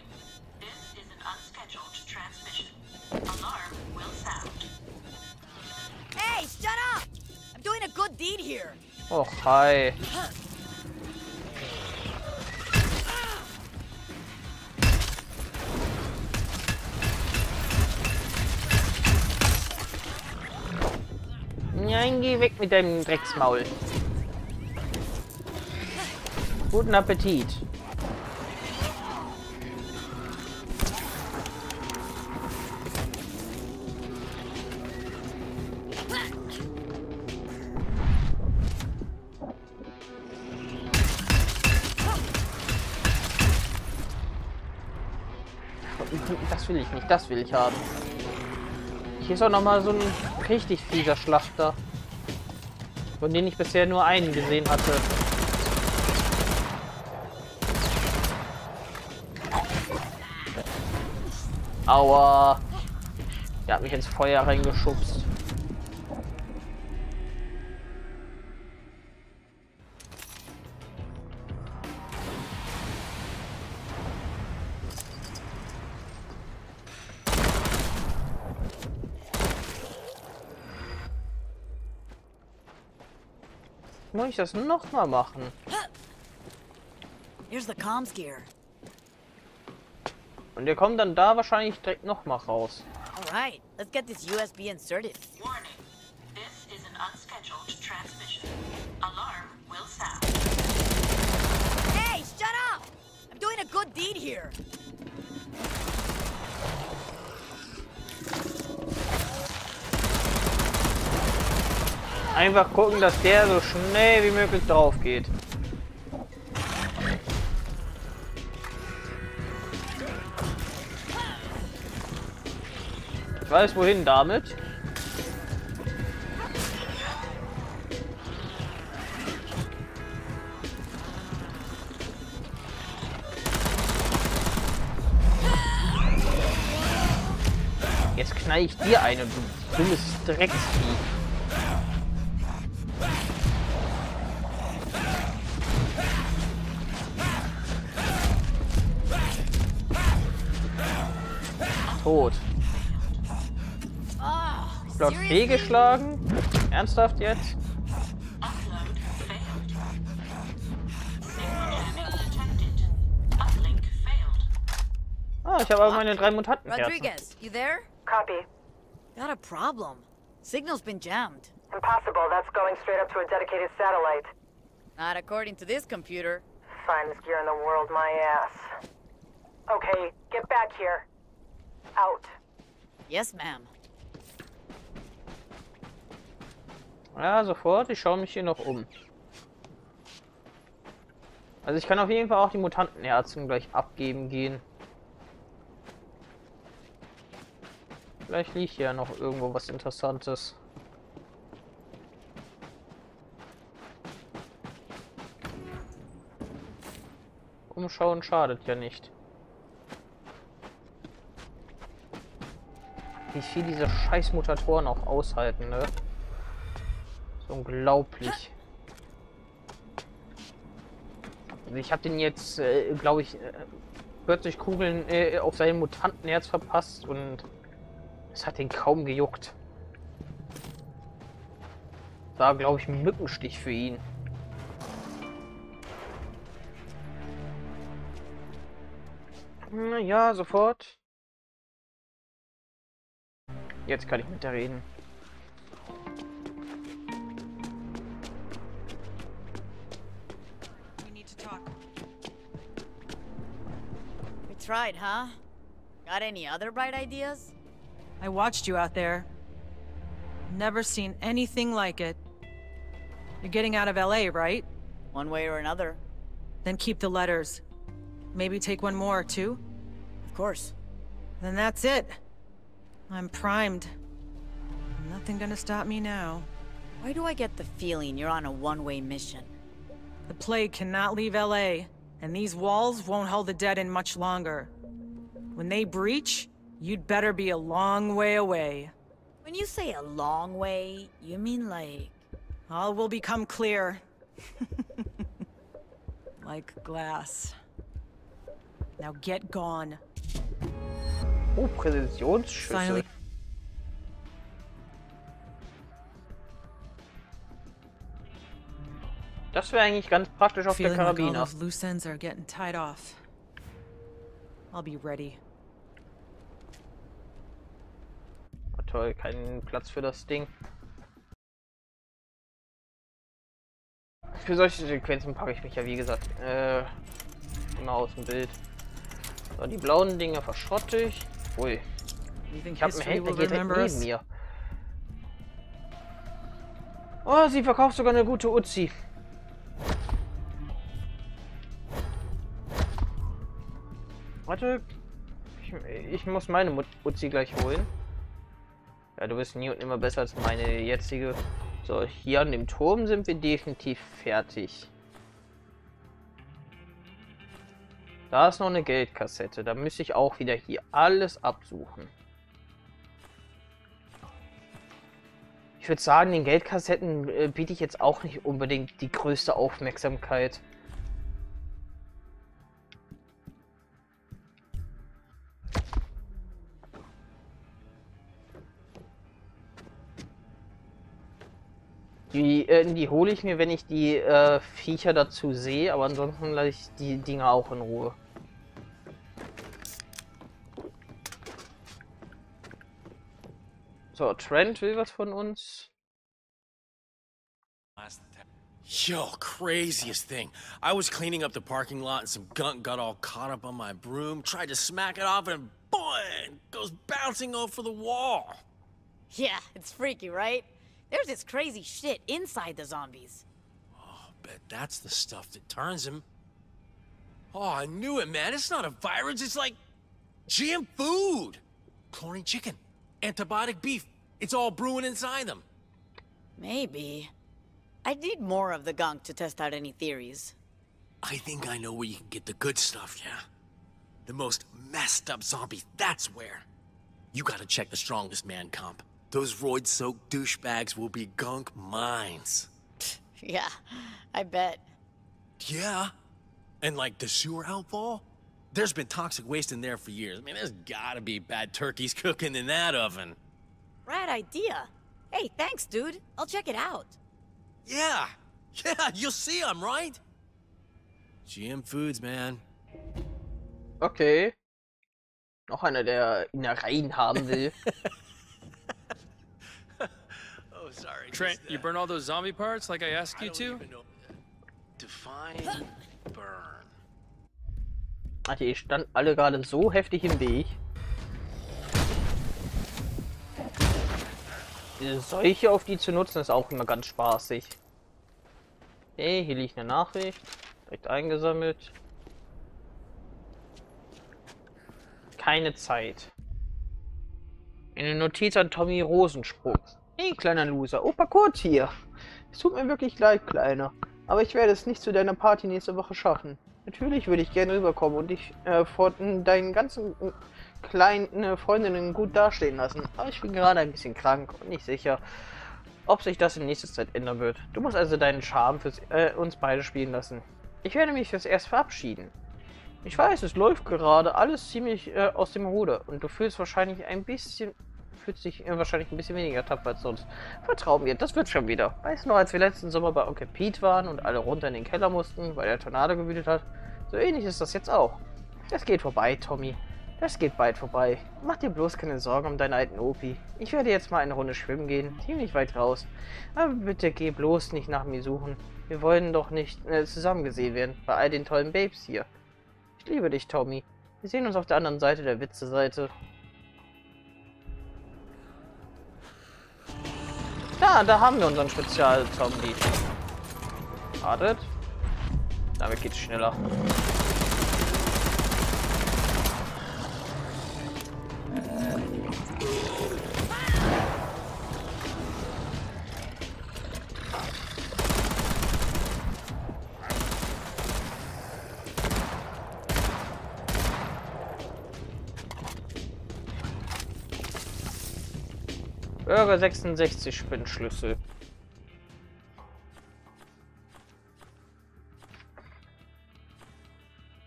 This is an unscheduled transmission. Alarm will sound. Hey, shut up! I'm doing a good deed here. Oh, hi. Ja, Nein, geh weg mit deinem Drecksmaul. Guten Appetit. Das will ich nicht, das will ich haben. Hier ist auch nochmal so ein richtig fieser Schlachter, von dem ich bisher nur einen gesehen hatte. Aua! Der hat mich ins Feuer reingeschubst. Muss ich das noch mal machen? Und der kommt dann da wahrscheinlich direkt noch mal raus. Alright, let's get this U S B inserted. Warning. This is an unscheduled transmission. Alarm will sound. Hey, shut up! I'm doing a good deed here. Einfach gucken, dass der so schnell wie möglich drauf geht. Ich weiß, wohin damit. Jetzt knall ich dir eine, du dummes Dreckskind. Tot. Plot B geschlagen? Ernsthaft jetzt? Ah, ich habe aber meine drei Mutanten. Rodriguez, you there? Copy. Got a problem. Signal's been jammed. Impossible. That's going straight up to a dedicated satellite. Not according to this computer. Finest gear in the world, my ass. Okay, get back here. Out. Yes, ma'am. Ja, sofort. Ich schaue mich hier noch um. Also ich kann auf jeden Fall auch die Mutantenherzen gleich abgeben gehen. Vielleicht liegt hier noch irgendwo was Interessantes. Umschauen schadet ja nicht. Wie viel diese scheiß Mutatoren auch aushalten, ne? Ist unglaublich. Also ich habe den jetzt, äh, glaube ich, vierzig Kugeln äh, auf seinen Mutantenherz verpasst und es hat den kaum gejuckt. War, glaube ich, ein Mückenstich für ihn. Na ja, sofort. Jetzt kann ich mit der reden. We need to talk. We tried, huh? Got any other bright ideas? I watched you out there. Never seen anything like it. You're getting out of L A, right? One way or another. Then keep the letters. Maybe take one more, too? Of course. Then that's it. I'm primed. Nothing gonna stop me now. Why do I get the feeling you're on a one-way mission? The plague cannot leave L A, and these walls won't hold the dead in much longer. When they breach, you'd better be a long way away. When you say a long way, you mean like... All will become clear. Like glass. Now get gone. Oh, Präzisionsschüsse. Das wäre eigentlich ganz praktisch auf der Karabiner. Oh, toll, keinen Platz für das Ding. Für solche Sequenzen packe ich mich ja, wie gesagt, äh, immer aus dem Bild. So, die blauen Dinger verschrotte ich. Ui. Ich habe einen Held, der geht direkt neben mir. Oh, sie verkauft sogar eine gute Uzi. Warte. Ich, ich muss meine Uzi gleich holen. Ja, du bist nie und immer besser als meine jetzige. So, hier an dem Turm sind wir definitiv fertig. Da ist noch eine Geldkassette. Da müsste ich auch wieder hier alles absuchen. Ich würde sagen, den Geldkassetten äh, biete ich jetzt auch nicht unbedingt die größte Aufmerksamkeit. Die, äh, die hole ich mir, wenn ich die äh, Viecher dazu sehe, aber ansonsten lasse ich die Dinger auch in Ruhe. So, Trent will was von uns. Yo, craziest thing. I was cleaning up the parking lot and some gunk got all caught up on my broom. Tried to smack it off and boing, goes bouncing over the wall. Yeah, it's freaky, right? There's this crazy shit inside the zombies. Oh, bet that's the stuff that turns them. Oh, I knew it, man. It's not a virus. It's like G M food. Chlorine chicken, antibiotic beef. It's all brewing inside them. Maybe. I need more of the gunk to test out any theories. I think I know where you can get the good stuff, yeah? The most messed up zombies, that's where. You gotta check the strongest man comp. Those roid-soaked douchebags will be gunk mines. Yeah, I bet. Yeah. And like the sewer outfall? There's been toxic waste in there for years. I mean, there's gotta be bad turkeys cooking in that oven. Rad idea. Hey, thanks, dude. I'll check it out. Yeah. Yeah, you'll see them, right? G M Foods, man. Okay. Noch einer, der Innereien haben will. Oh, sorry. Trent, you burn all those zombie parts like I asked you to? Define burn. Alter, ihr stand alle gerade so heftig im Weg. Diese Seuche auf die zu nutzen ist auch immer ganz spaßig. Hey, hier liegt eine Nachricht. Direkt eingesammelt. Keine Zeit. Eine Notiz an Tommy Rosenspruch. Hey, kleiner Loser. Opa Kurt hier. Es tut mir wirklich leid, Kleiner. Aber ich werde es nicht zu deiner Party nächste Woche schaffen. Natürlich würde ich gerne rüberkommen und dich äh, vor deinen ganzen äh, kleinen äh, Freundinnen gut dastehen lassen. Aber ich bin gerade ein bisschen krank und nicht sicher, ob sich das in nächster Zeit ändern wird. Du musst also deinen Charme für äh, uns beide spielen lassen. Ich werde mich fürs Erste verabschieden. Ich weiß, es läuft gerade alles ziemlich äh, aus dem Ruder. Und du fühlst wahrscheinlich ein bisschen... fühlt sich wahrscheinlich ein bisschen weniger tapfer als sonst. Vertrau mir, das wird schon wieder. Weißt du noch, als wir letzten Sommer bei Onkel Pete waren und alle runter in den Keller mussten, weil der Tornado gewütet hat? So ähnlich ist das jetzt auch. Das geht vorbei, Tommy. Das geht bald vorbei. Mach dir bloß keine Sorgen um deinen alten Opi. Ich werde jetzt mal eine Runde schwimmen gehen, ziemlich weit raus. Aber bitte geh bloß nicht nach mir suchen. Wir wollen doch nicht äh, zusammen gesehen werden, bei all den tollen Babes hier. Ich liebe dich, Tommy. Wir sehen uns auf der anderen Seite der Witze-Seite. Da, da haben wir unseren Spezial-Zombie. Wartet. Damit geht's schneller. Bürger sechsundsechzig Spinnschlüssel.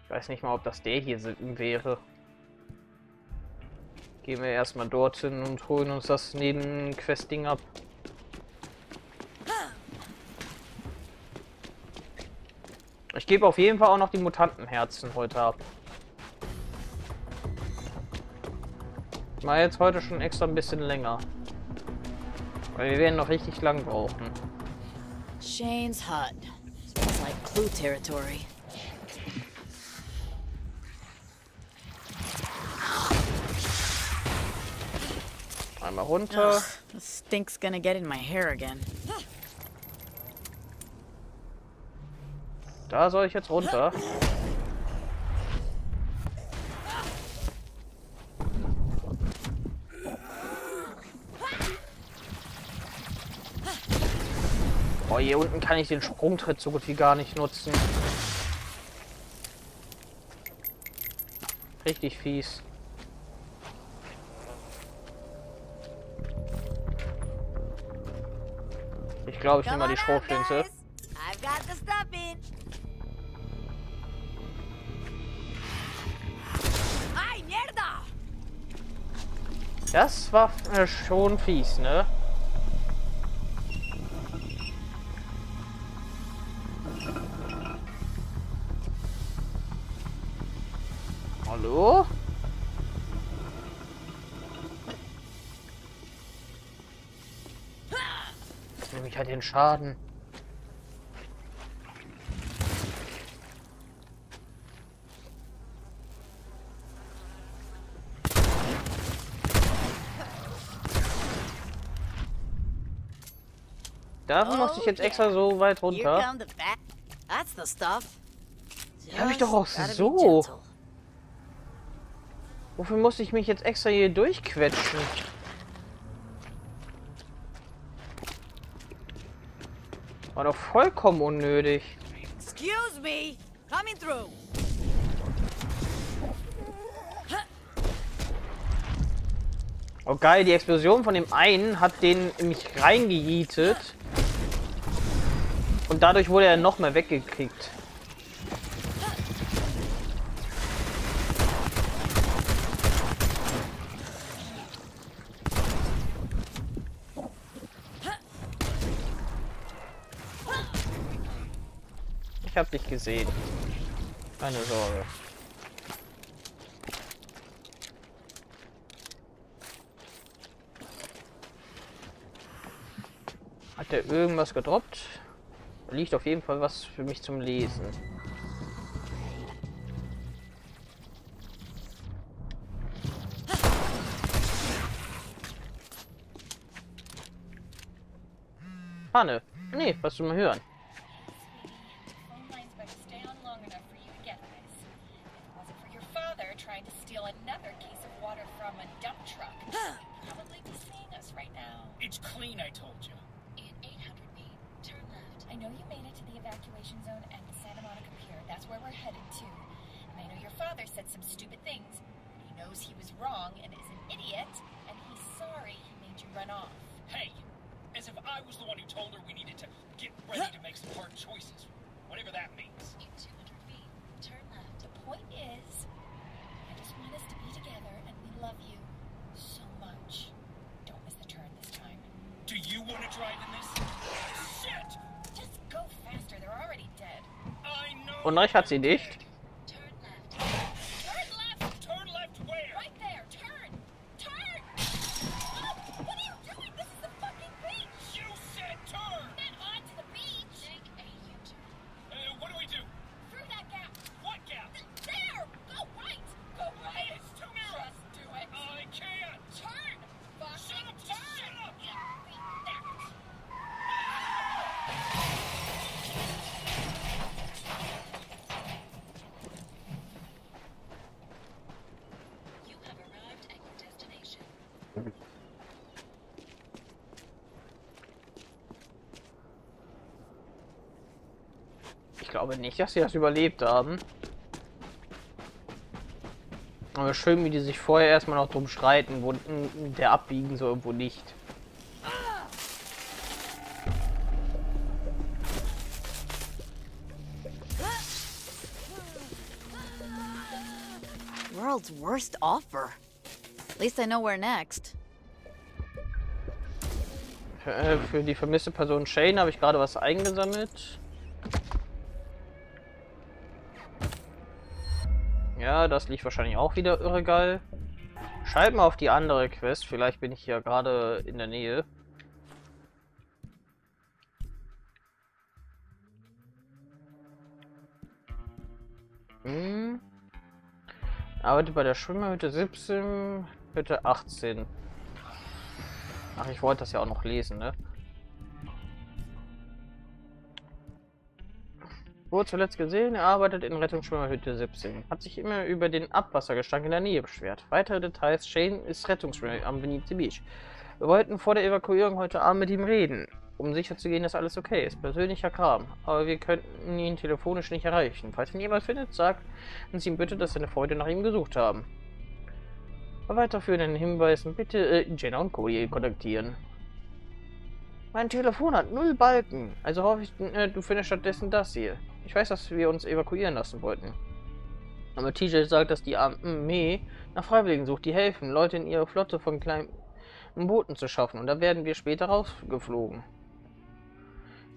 Ich weiß nicht mal, ob das der hier wäre. Gehen wir erstmal dorthin und holen uns das Nebenquest-Ding ab. Ich gebe auf jeden Fall auch noch die Mutantenherzen heute ab. Mal jetzt heute schon extra ein bisschen länger. Weil wir werden noch richtig lang brauchen. Shane's Hut. clue territory. Einmal runter. Ugh, this stink's gonna get in my hair again. Da soll ich jetzt runter. Boah, hier unten kann ich den Sprungtritt so gut wie gar nicht nutzen. Richtig fies. Ich glaube, ich nehme mal die Schrotflinte. Das war äh, schon fies, ne? Hallo? Jetzt nehme ich halt den Schaden. Dafür musste ich jetzt extra so weit runter. Die habe ich doch auch so. Wofür musste ich mich jetzt extra hier durchquetschen? War doch vollkommen unnötig. Excuse me, coming through. Oh geil, die Explosion von dem einen hat den in mich reingejietet. Und dadurch wurde er noch mehr weggekriegt. Ich hab dich gesehen. Keine Sorge. Hat er irgendwas gedroppt? Liegt auf jeden Fall was für mich zum Lesen. Hanne. Nee, was du mal hören. Und ich hat sie nicht. Ich glaube nicht, dass sie das überlebt haben. Aber schön, wie die sich vorher erstmal noch drum streiten, wo der abbiegen soll und wo nicht. World's worst offer. At least I know where next. Für, äh, für die vermisste Person Shane habe ich gerade was eingesammelt. Ja, das liegt wahrscheinlich auch wieder irre geil. Schalt mal auf die andere Quest. Vielleicht bin ich ja gerade in der Nähe. Hm. Arbeite bei der Schwimmerhütte siebzehn, Hütte achtzehn. Ach, ich wollte das ja auch noch lesen, ne? Wurde zuletzt gesehen, er arbeitet in Rettungsschwimmerhütte siebzehn. Hat sich immer über den Abwassergestank in der Nähe beschwert. Weitere Details: Shane ist Rettungsschwimmer am Venice Beach. Wir wollten vor der Evakuierung heute Abend mit ihm reden, um sicherzugehen, dass alles okay ist. Persönlicher Kram, aber wir könnten ihn telefonisch nicht erreichen. Falls ihn jemand findet, sagt uns ihm bitte, dass seine Freunde nach ihm gesucht haben. Bei weiterführenden Hinweisen bitte äh, Jenna und Cody kontaktieren. Mein Telefon hat null Balken, also hoffe ich, äh, du findest stattdessen das hier. Ich weiß, dass wir uns evakuieren lassen wollten. Aber T J sagt, dass die Armee nach Freiwilligen sucht, die helfen, Leute in ihre Flotte von kleinen Booten zu schaffen. Und da werden wir später rausgeflogen.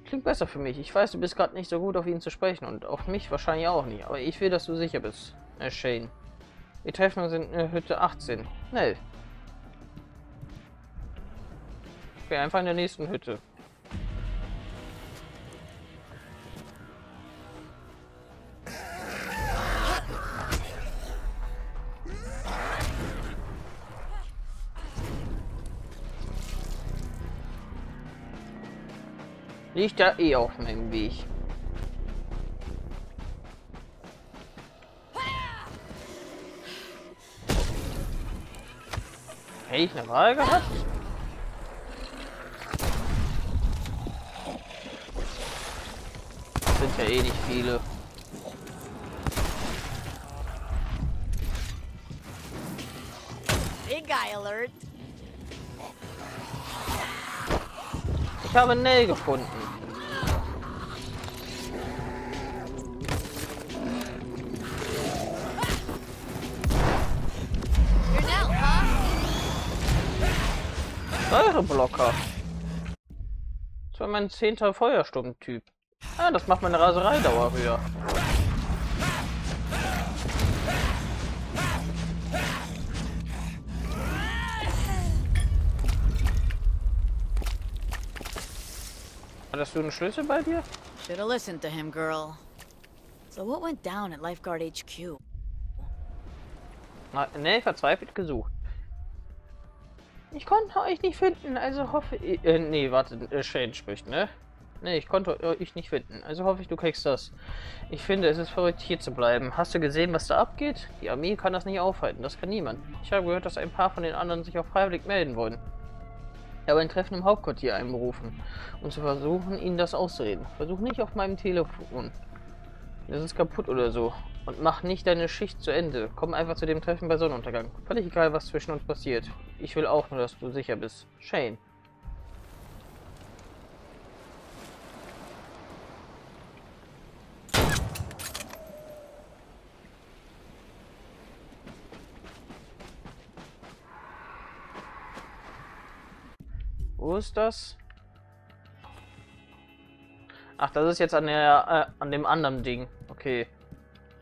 Klingt besser für mich. Ich weiß, du bist gerade nicht so gut, auf ihn zu sprechen. Und auf mich wahrscheinlich auch nicht. Aber ich will, dass du sicher bist, äh, Shane. Wir treffen uns in äh, Hütte achtzehn. Schnell. Okay, einfach in der nächsten Hütte. Liegt da eh auf meinem Weg. Hätte ich eine Wahl gehabt? Das sind ja eh nicht viele. Big Eye Alert. Ich habe Nell gefunden. Säureblocker. Das war mein zehnter Feuersturmtyp. Ah, das macht meine Rasereidauer höher. Hattest du einen Schlüssel bei dir? Should have listened to him, girl. So what went down at Lifeguard H Q? Na, ne, verzweifelt gesucht. Ich konnte euch nicht finden, also hoffe ich. Äh, nee, warte, äh, Shane spricht, ne? Ne, ich konnte euch nicht finden, also hoffe ich, du kriegst das. Ich finde, es ist verrückt, hier zu bleiben. Hast du gesehen, was da abgeht? Die Armee kann das nicht aufhalten, das kann niemand. Ich habe gehört, dass ein paar von den anderen sich auf freiwillig melden wollen. Ich habe ein Treffen im Hauptquartier einberufen, um zu versuchen, ihnen das auszureden. Versuch nicht auf meinem Telefon. Das ist kaputt oder so. Und mach nicht deine Schicht zu Ende. Komm einfach zu dem Treffen bei Sonnenuntergang. Völlig egal, was zwischen uns passiert. Ich will auch nur, dass du sicher bist. Shane. Wo ist das? Ach, das ist jetzt an der äh, an dem anderen Ding. Okay.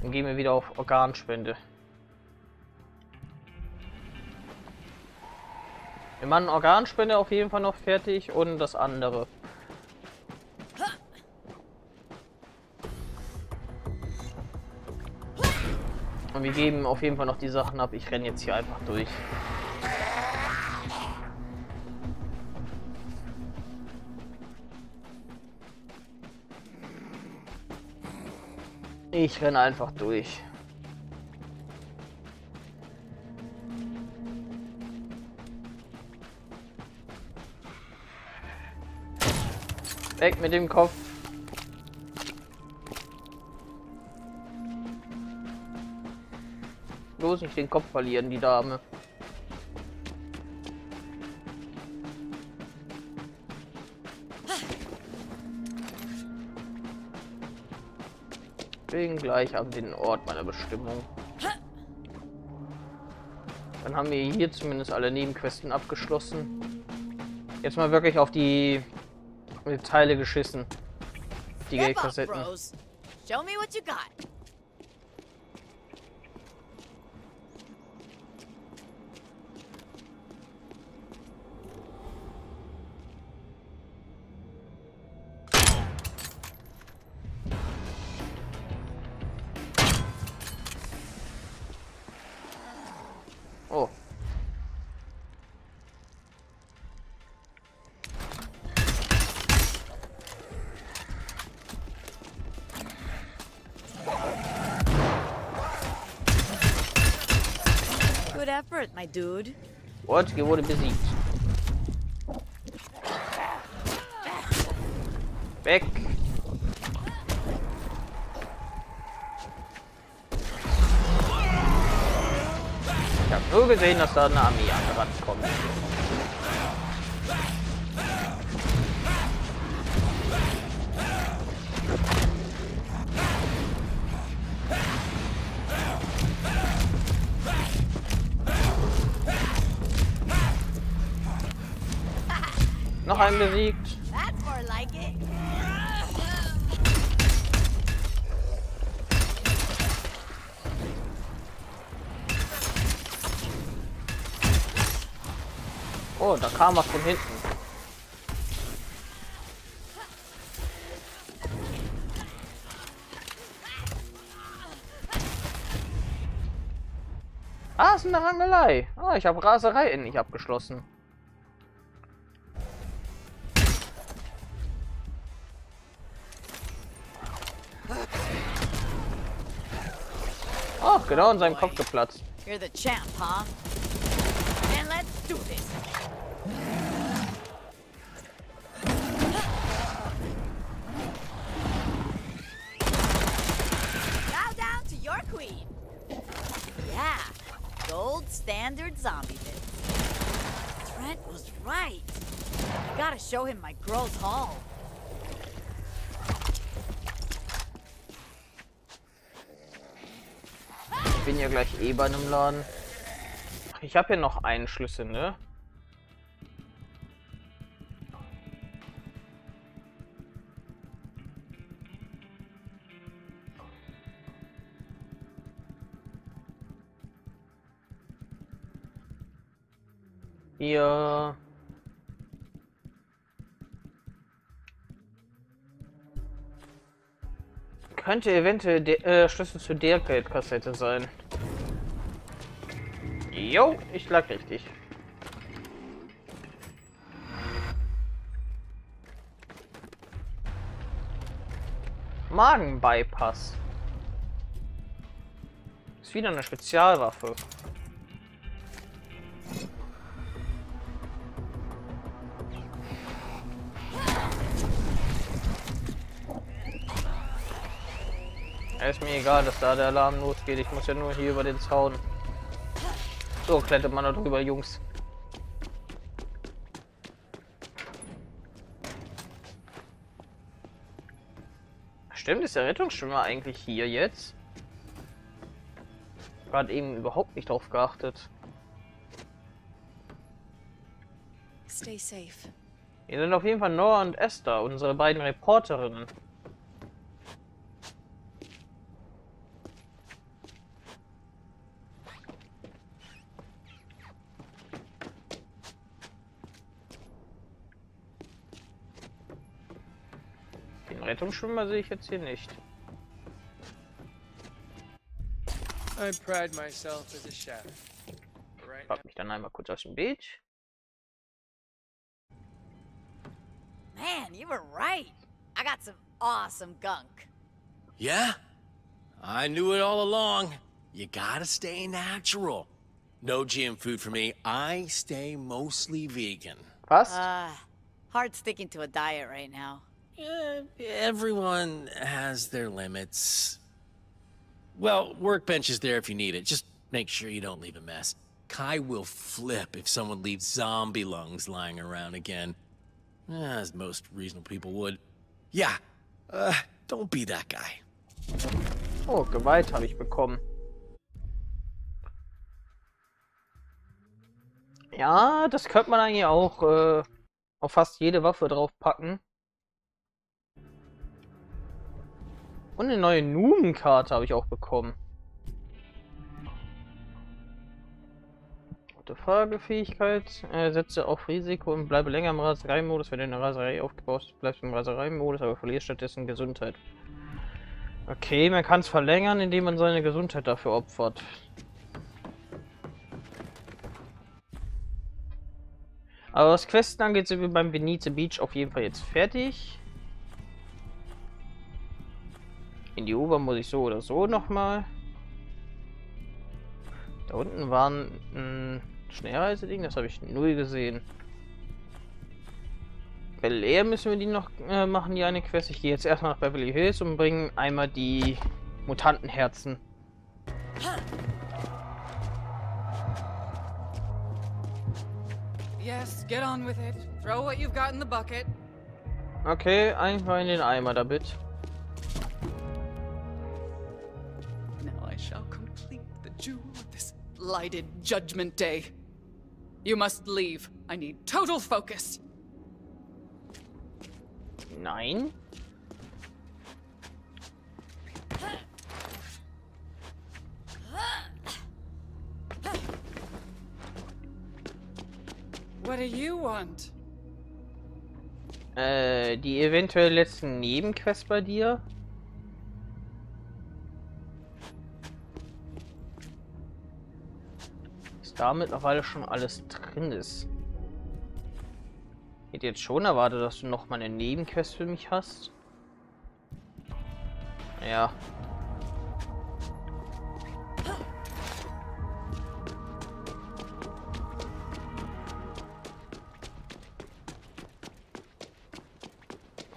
Dann gehen wir wieder auf Organspende. Wir machen Organspende auf jeden Fall noch fertig und das andere. Und wir geben auf jeden Fall noch die Sachen ab. Ich renne jetzt hier einfach durch. Ich renne einfach durch. Weg mit dem Kopf. Bloß nicht den Kopf verlieren, die Dame. Bin gleich an den Ort meiner Bestimmung. Dann haben wir hier zumindest alle Nebenquesten abgeschlossen. Jetzt mal wirklich auf die, die Teile geschissen. Die Geldkassetten. Oh. Good effort, my dude. What? Ihr wurde besiegt. Weg. Ich habe nur gesehen, dass da eine Armee angerannt kommt. Noch einen besiegt. Oh, da kam was von hinten. Ah, ist eine Rangelei. Ah, ich habe Raserei endlich abgeschlossen. Oh, genau in seinem Kopf geplatzt. You're the champ, huh? And let's do this. Bow down to your queen. Yeah, gold standard zombie bit. Trent was right. I gotta show him my girl's hall. Ich bin ja gleich eh bei einem Laden. Ich habe hier noch einen Schlüssel, ne? Hier. Könnte eventuell der äh, Schlüssel zu der Geldkassette sein. Jo, ich lag richtig. Magenbypass. Ist wieder eine Spezialwaffe. Ist mir egal, dass da der Alarm losgeht. Ich muss ja nur hier über den Zaun. So klettert man da drüber, Jungs. Stimmt, ist der Rettungsschwimmer eigentlich hier jetzt? Gerade eben überhaupt nicht drauf geachtet. Stay safe. Hier sind auf jeden Fall Noah und Esther, unsere beiden Reporterinnen. Rettungsschwimmer sehe ich jetzt hier nicht. Ich pack mich dann einmal kurz aus dem Beach. Man, you were right. I got some awesome gunk. Yeah? I knew it all along. You gotta stay natural. No G M food for me. I stay mostly vegan. Fast? Uh, hard sticking to a diet right now. Yeah, everyone has their limits. Well, workbench is there if you need it. Just make sure you don't leave a mess. Kai will flip if someone leaves zombie lungs lying around again. As most reasonable people would. Yeah, uh, don't be that guy. Oh, Gewalt habe ich bekommen. Ja, das könnte man eigentlich auch äh, auf fast jede Waffe draufpacken. Und eine neue Numenkarte habe ich auch bekommen. Gute Fragefähigkeit. Äh, setze auf Risiko und bleibe länger im Raserei-Modus. Wenn du in der Raserei aufgebaut bist, bleibst du im Raserei-Modus, aber verlierst stattdessen Gesundheit. Okay, man kann es verlängern, indem man seine Gesundheit dafür opfert. Also was Questen angeht, sind wir beim Venice Beach auf jeden Fall jetzt fertig. In die Ober muss ich so oder so nochmal. Da unten war ein Schnellreiseding, das habe ich null gesehen. Bei Leer müssen wir die noch äh, machen, die eine Quest. Ich gehe jetzt erstmal nach Beverly Hills und bringe einmal die Mutantenherzen. Yes, get on with it. Throw what you've got in the bucket. Okay, einfach in den Eimer damit. Now I shall complete the jewel of this blighted judgment day. You must leave. I need total focus. Nein. What do you want? Äh, die eventuell letzten Nebenquests bei dir? Ist da mittlerweile schon alles drin ist? Ich hätte jetzt schon erwartet, dass du noch mal eine Nebenquest für mich hast. Ja.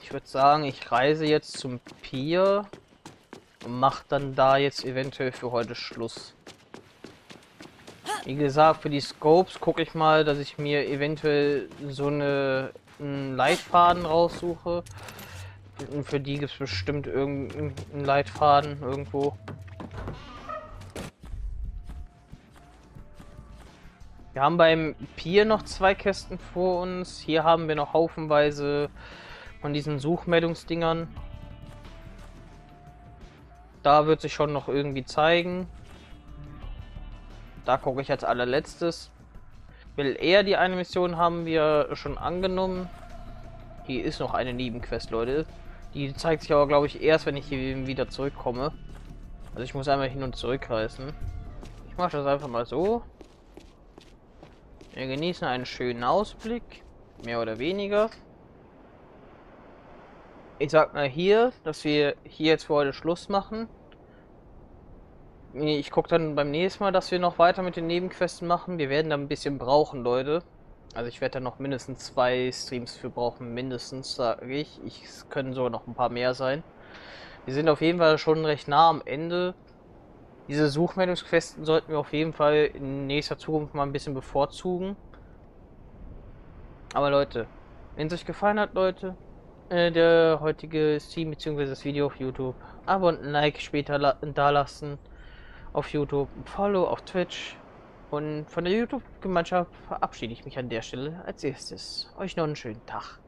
Ich würde sagen, ich reise jetzt zum Pier und mache dann da jetzt eventuell für heute Schluss. Wie gesagt, für die Scopes gucke ich mal, dass ich mir eventuell so eine, einen Leitfaden raussuche. Und für die gibt es bestimmt irgendeinen Leitfaden irgendwo. Wir haben beim Pier noch zwei Kästen vor uns. Hier haben wir noch haufenweise von diesen Suchmeldungsdingern. Da wird sich schon noch irgendwie zeigen. Da gucke ich als allerletztes. Will eher die eine Mission haben wir schon angenommen. Hier ist noch eine Nebenquest, Leute. Die zeigt sich aber, glaube ich, erst, wenn ich hier wieder zurückkomme. Also ich muss einmal hin und zurückreißen. Ich mache das einfach mal so. Wir genießen einen schönen Ausblick. Mehr oder weniger. Ich sag mal hier, dass wir hier jetzt für heute Schluss machen. Ich gucke dann beim nächsten Mal, dass wir noch weiter mit den Nebenquesten machen. Wir werden da ein bisschen brauchen, Leute. Also ich werde da noch mindestens zwei Streams für brauchen. Mindestens, sage ich. Ich. Es können sogar noch ein paar mehr sein. Wir sind auf jeden Fall schon recht nah am Ende. Diese Suchmeldungsquesten sollten wir auf jeden Fall in nächster Zukunft mal ein bisschen bevorzugen. Aber Leute, wenn es euch gefallen hat, Leute, äh, der heutige Stream bzw. das Video auf YouTube, Abo und ein Like später la dalassen. Auf YouTube, Follow auf Twitch und von der YouTube-Gemeinschaft verabschiede ich mich an der Stelle als erstes. Euch noch einen schönen Tag.